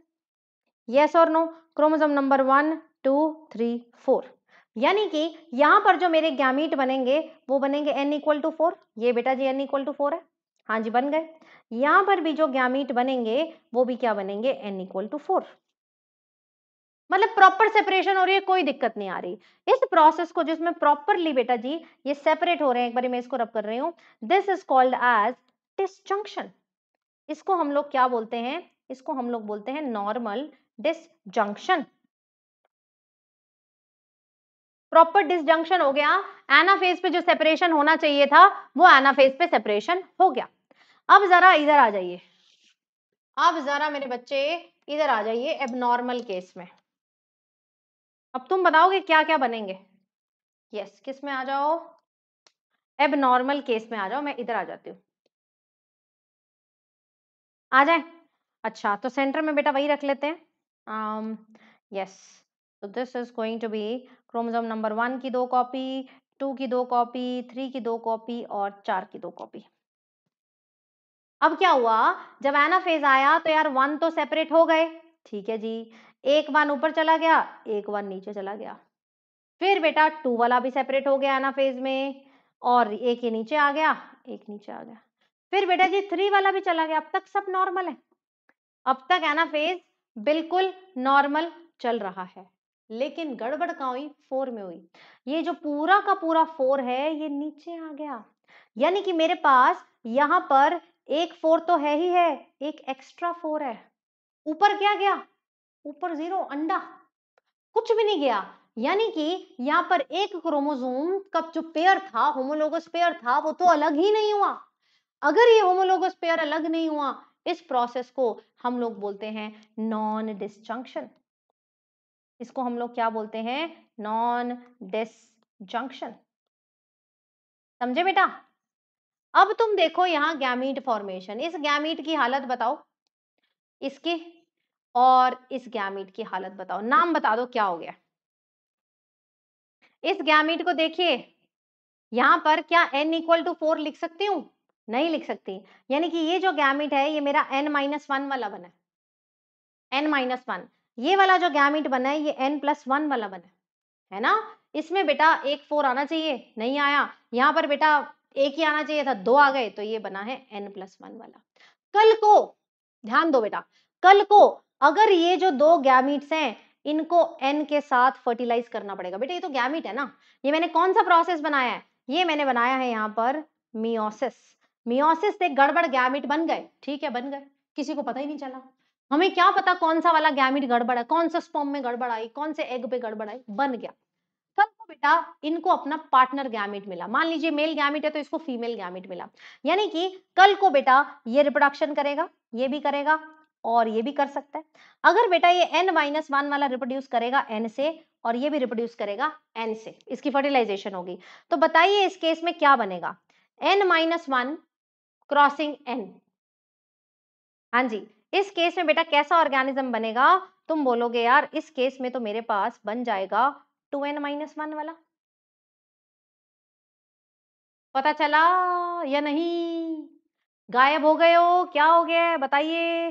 येस और no. Chromosome number one two three four, यानी कि यहाँ पर जो मेरे गैमीट बनेंगे वो बनेंगे n इक्वल टू फोर. ये बेटा जी n इक्वल टू फोर है, हाँ जी बन गए. यहाँ पर भी जो गैमीट बनेंगे वो भी क्या बनेंगे, n इक्वल टू फोर. मतलब प्रॉपर सेपरेशन हो रही है, कोई दिक्कत नहीं आ रही इस प्रोसेस को जिसमें प्रॉपरली बेटा जी ये सेपरेट हो रहे हैं. एक बार मैं इसको रब कर रही हूँ, this is called as disjunction. इसको हम लोग क्या बोलते हैं, इसको हम लोग बोलते हैं नॉर्मल डिसजंक्शन. प्रॉपर डिसजंक्शन हो गया, एनाफेज पे जो सेपरेशन होना चाहिए था वो एनाफेज पे सेपरेशन हो गया. अब जरा इधर आ जाइए, अब जरा मेरे बच्चे इधर आ जाइए एबनॉर्मल केस में. अब तुम बताओगे क्या क्या बनेंगे. यस, किस में आ जाओ, एबनॉर्मल केस में आ जाओ. मैं इधर आ जाती हूँ, आ जाए. अच्छा तो सेंटर में बेटा वही रख लेते हैं. um, यस तो this is going to be chromosome number one की दो कॉपी, टू की दो कॉपी, थ्री की दो कॉपी और चार की दो कॉपी. अब क्या हुआ, जब एनाफेज आया तो यार वन तो सेपरेट हो गए, ठीक है जी, एक वन ऊपर चला गया, एक वन नीचे चला गया. फिर बेटा टू वाला भी सेपरेट हो गया एनाफेज में और एक ये नीचे आ गया, एक नीचे आ गया. फिर बेटा जी थ्री वाला भी चला गया. अब तक सब नॉर्मल है, अब तक एनाफेज बिल्कुल नॉर्मल चल रहा है, लेकिन गड़बड़ कहाँ हुई, फोर में हुई. ये जो पूरा का पूरा फोर है ये नीचे आ गया, यानी कि मेरे पास यहाँ पर एक फोर तो है ही है, एक एक्स्ट्रा फोर है. ऊपर क्या गया, ऊपर जीरो, अंडा, कुछ भी नहीं गया. यानी कि यहाँ पर एक क्रोमोसोम का जो पेयर था, होमोलोगस पेयर था, वो तो अलग ही नहीं हुआ. अगर ये होमोलोगस पेयर अलग नहीं हुआ, इस प्रोसेस को हम लोग बोलते हैं नॉन डिसजंक्शन. इसको हम लोग क्या बोलते हैं, नॉन डिसजंक्शन. समझे बेटा. अब तुम देखो यहाँ गैमीट फॉर्मेशन, इस गैमीट की हालत बताओ, इसकी और इस गैमीट की हालत बताओ, नाम बता दो क्या हो गया. इस गैमीट को देखिए, यहाँ पर क्या n इक्वल टू फोर लिख सकती हूँ, नहीं लिख सकती. यानी कि ये जो गैमीट है ये मेरा n माइनस वन वाला बना है, n माइनस वन. ये वाला जो गैमीट बना है ये n प्लस वन वाला बना है, है ना. इसमें बेटा एक फोर आना चाहिए, नहीं आया। यहाँ पर बेटा एक ही आना चाहिए था, दो आ गए, तो ये बना है एन प्लस वन वाला। कल को ध्यान दो बेटा, कल को अगर ये जो दो गैमीट्स हैं इनको एन के साथ फर्टिलाइज करना पड़ेगा। बेटा ये तो गैमीट है ना, ये मैंने कौन सा प्रोसेस बनाया है? ये मैंने बनाया है यहाँ पर मियोसिस। मियोसिस से गड़बड़ गैमीट बन गए, ठीक है बन गए, किसी को पता ही नहीं चला। हमें क्या पता कौन सा वाला गैमीट गड़बड़ा, कौन सा स्पर्म में गड़बड़ आई, कौन से एग पे गड़बड़ आई, बन गया। कल को बेटा इनको अपना पार्टनर गैमीट मिला, मान लीजिए मेल गैमीट है तो इसको फीमेल गैमीट मिला, यानी कि कल को बेटा ये रिप्रोडक्शन करेगा, ये भी करेगा और ये भी कर सकता है। अगर बेटा ये एन माइनस वन वाला रिप्रोड्यूस करेगा एन से और ये भी रिप्रोड्यूस करेगा एन से, इसकी फर्टिलाइजेशन होगी। तो बताइए इस केस में क्या बनेगा? N minus one crossing n. हाँ जी, इस केस में बेटा कैसा ऑर्गेनिज्म बनेगा? तुम बोलोगे यार इस केस में तो मेरे पास बन जाएगा टू एन माइनस वन वाला। पता चला या नहीं? गायब हो गए हो, क्या हो गया बताइए?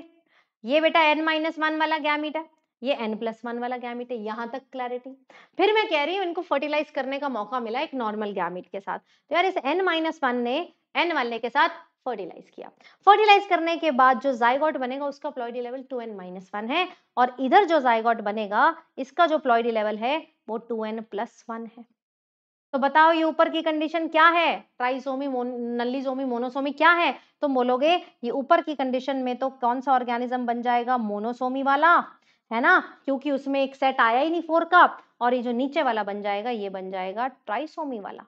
ये बेटा एन माइनस वन वाला गैमीट है, ये एन प्लस वन वाला गैमीट है। यहाँ तक क्लैरिटी। फिर मैं कह रही हूँ इनको फर्टिलाइज करने का मौका मिला एक नॉर्मल गैमीट के साथ, तो यार इस एन माइनस वन ने एन वाले के साथ फर्टिलाइज किया। फर्टिलाइज करने के बाद जो जाइगोट बनेगा उसका ploidy level two n minus one है, और इधर जो जाइगोट बनेगा इसका जो प्लॉइडी लेवल है वो टू एन प्लस वन है। तो बताओ ये ऊपर की कंडीशन क्या है? ट्राइसोमी, नल्लीसोमी, मोनोसोमी क्या है? तुम बोलोगे ये ऊपर की कंडीशन में तो कौन सा ऑर्गेनिज्म बन जाएगा? मोनोसोमी वाला, है ना, क्योंकि उसमें एक सेट आया ही नहीं फोर का। और ये जो नीचे वाला बन जाएगा ये बन जाएगा ट्राइसोमी वाला,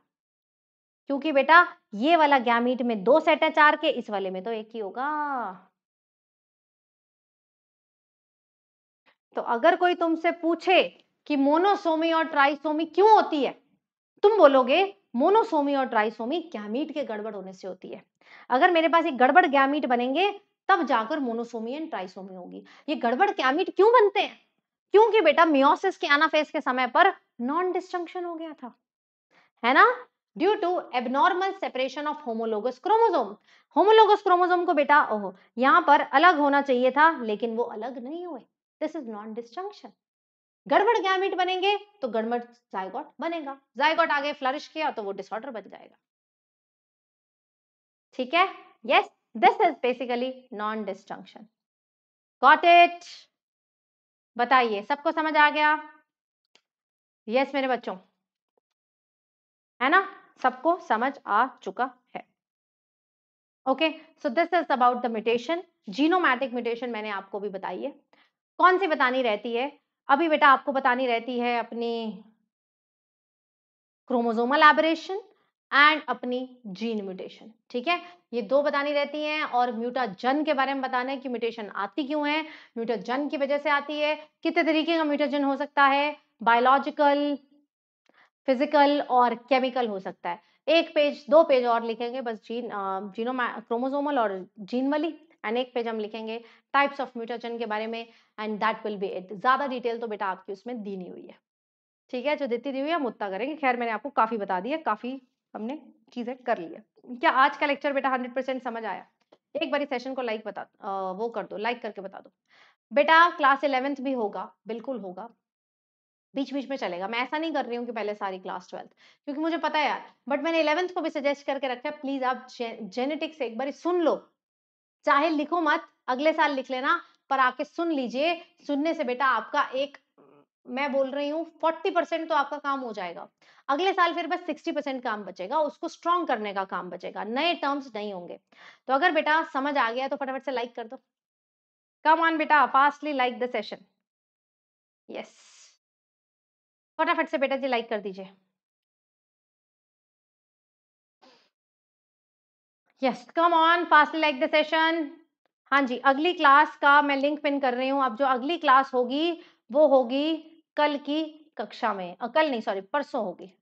क्योंकि बेटा ये वाला गैमीट में दो सेट है चार के, इस वाले में तो एक ही होगा। तो अगर कोई तुमसे पूछे कि मोनोसोमी और ट्राइसोमी क्यों होती है, तुम बोलोगे मोनोसोमी और ट्राइसोमी गैमीट के गड़बड़ होने से होती है। अगर मेरे पास एक गड़बड़ गैमीट बनेंगे तब जाकर मोनोसोमी एंड ट्राइसोमी होगी। ये गड़बड़ गैमीट क्यों बनते हैं? क्योंकि बेटा मियोसिस के एनाफेज के समय पर नॉन डिस्जंक्शन हो गया था, है ना, due to abnormal separation of homologous chromosome. Homologous chromosome को बेटा ओह यहाँ पर अलग होना चाहिए था, लेकिन वो अलग नहीं हुए। This is non disjunction. गड़बड़ गैमीट बनेंगे तो गड़बड़ जाइगोट बनेगा, जाइगोट आगे फ्लरिश किया तो वो डिसऑर्डर बन जाएगा। ठीक है, yes, this is basically non disjunction. Got it? बताइए सबको समझ आ गया? यस yes, मेरे बच्चों, है ना, सबको समझ आ चुका है। Okay, so this is about the mutation. Genomatic mutation मैंने आपको भी बताई है। कौन सी बतानी रहती है? अभी बेटा आपको बतानी रहती है अपनी क्रोमोसोमल एबरेशन एंड अपनी जीन म्यूटेशन। ठीक है, ये दो बतानी रहती हैं। और म्यूटाजन के बारे में बताना है कि म्यूटेशन आती क्यों है, म्यूटाजन की वजह से आती है, कितने तरीके का म्यूटाजन हो सकता है, बायोलॉजिकल, फिजिकल और केमिकल हो सकता है। एक पेज दो पेज और लिखेंगे बस जीन जीनो क्रोमोसोमल और जीन वाली, एंड एक पेज हम लिखेंगे टाइप्स ऑफ म्यूटेशन के बारे में, and that will be it. ज्यादा डिटेल तो बेटा आपकी उसमें दी नहीं हुई है। ठीक है, जो देती दी हुई है हम उतना करेंगे। खैर मैंने आपको काफी बता दी है, काफी हमने चीजें कर ली है। क्या आज का लेक्चर बेटा हंड्रेड परसेंट समझ आया? एक बारी सेशन को लाइक बता आ, वो कर दो, लाइक करके बता दो। बेटा क्लास इलेवेंथ भी होगा, बिल्कुल होगा, बीच बीच में चलेगा। मैं ऐसा नहीं कर रही हूँ कि पहले सारी क्लास ट्वेल्थ, क्योंकि मुझे पता है यार, बट मैंने इलेवेंथ को भी सजेस्ट करके रखा है, प्लीज आप जेनेटिक्स एक बार सुन लो, चाहे लिखो मत, अगले साल लिख लेना, पर आके सुन लीजिए। सुनने से बेटा आपका एक, मैं बोल रही हूँ फोर्टी परसेंट तो आपका काम हो जाएगा। अगले साल फिर बस सिक्सटी परसेंट काम बचेगा, उसको स्ट्रॉन्ग करने का काम बचेगा, नए टर्म्स नहीं होंगे। तो अगर बेटा समझ आ गया तो फटाफट से लाइक कर दो। कम ऑन बेटा, fastly like the session. Yes, फटाफट से बेटा जी लाइक कर दीजिए। Yes, come on, fastly like the session. हाँ जी, अगली क्लास का मैं लिंक पिन कर रही हूँ। अब जो अगली क्लास होगी वो होगी कल की कक्षा में, आ, कल नहीं सॉरी परसों होगी।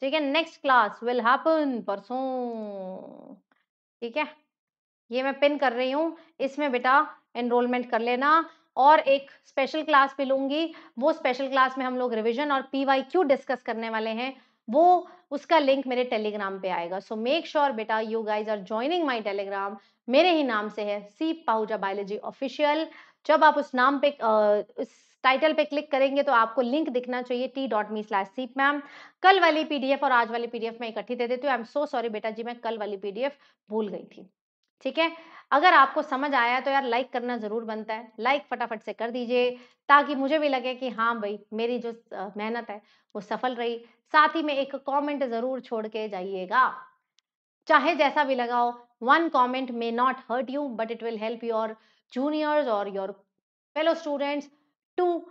ठीक है, नेक्स्ट क्लास विल हैपन परसों। ठीक है, ये मैं पिन कर रही हूँ, इसमें बेटा एनरोलमेंट कर लेना। और एक स्पेशल क्लास भी लूँगी, वो स्पेशल क्लास में हम लोग रिविजन और पी वाई क्यू डिस्कस करने वाले हैं। वो उसका लिंक मेरे टेलीग्राम पे आएगा। सो मेक श्योर बेटा you guys are joining my Telegram, मेरे ही नाम से है, सीप पाहुजा बायोलॉजी ऑफिशियल। जब आप उस नाम पे, उस टाइटल पे क्लिक करेंगे तो आपको लिंक दिखना चाहिए T dot me slash Seep ma'am. कल वाली पीडीएफ और आज वाली पीडीएफ मैं इकट्ठी दे देती हूँ। आई एम सो सॉरी बेटा जी, मैं कल वाली पीडीएफ भूल गई थी। ठीक है, अगर आपको समझ आया तो यार लाइक करना जरूर बनता है, लाइक फटाफट से कर दीजिए ताकि मुझे भी लगे कि हाँ भाई मेरी जो मेहनत है वो सफल रही। साथ ही में एक कमेंट जरूर छोड़ के जाइएगा, चाहे जैसा भी लगा हो। One comment may not hurt you but it will help your juniors or your fellow students to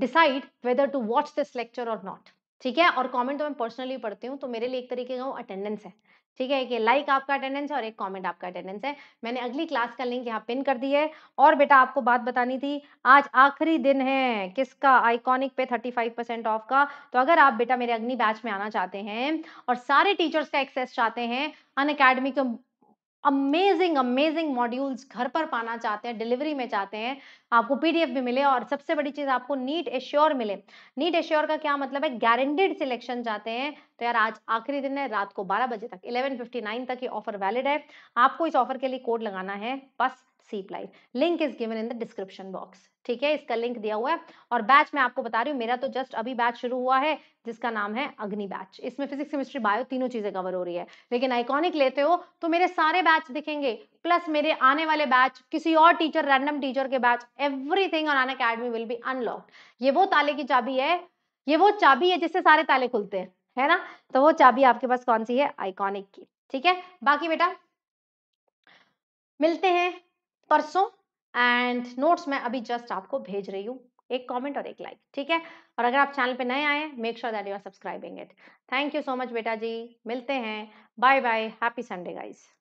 decide whether to watch this lecture or not. ठीक है, और कमेंट तो मैं पर्सनली पढ़ती हूँ, तो मेरे लिए एक तरीके का वो अटेंडेंस है। ठीक है, कि लाइक आपका अटेंडेंस है और एक कमेंट आपका अटेंडेंस है। मैंने अगली क्लास का लिंक यहाँ पिन कर दी है। और बेटा आपको बात बतानी थी, आज आखिरी दिन है किसका, आइकॉनिक पे पैंतीस परसेंट ऑफ का। तो अगर आप बेटा मेरे अग्नि बैच में आना चाहते हैं और सारे टीचर्स का एक्सेस चाहते हैं, अनअकैडमी के अमेजिंग अमेजिंग मॉड्यूल्स घर पर पाना चाहते हैं, डिलीवरी में चाहते हैं, आपको पीडीएफ भी मिले और सबसे बड़ी चीज़ आपको नीट एश्योर मिले। नीट एश्योर का क्या मतलब है, गारंटेड सिलेक्शन चाहते हैं, तो यार आज आखिरी दिन है। रात को बारह बजे तक ग्यारह पचपन तक ये ऑफर वैलिड है। आपको इस ऑफर के लिए कोड लगाना है बस सीप live. Link is given in the description box. ठीक है, इसका लिंक दिया हुआ है। और बैच मैं आपको बता रही हूँ, मेरा तो जस्ट अभी बैच शुरू हुआ है जिसका नाम है अग्नि बैच। इसमें फिजिक्स, केमिस्ट्री, बायो तीनों चीजें कवर हो रही है। लेकिन आइकॉनिक लेते हो तो मेरे सारे बैच दिखेंगे, प्लस मेरे आने वाले बैच, किसी और टीचर, रैंडम टीचर के batch, everything on Unacademy will be unlocked. ये वो ताले की चाबी है, ये वो चाबी है जिससे सारे ताले खुलते हैं, है ना। तो वो चाबी आपके पास कौन सी है, आइकॉनिक की। ठीक है, बाकी बेटा मिलते हैं परसों, एंड नोट्स मैं अभी जस्ट आपको भेज रही हूँ। एक कमेंट और एक लाइक, ठीक है। और अगर आप चैनल पे नए आए हैं, make sure that you are subscribing it. Thank you so much बेटा जी, मिलते हैं, bye bye, happy Sunday guys.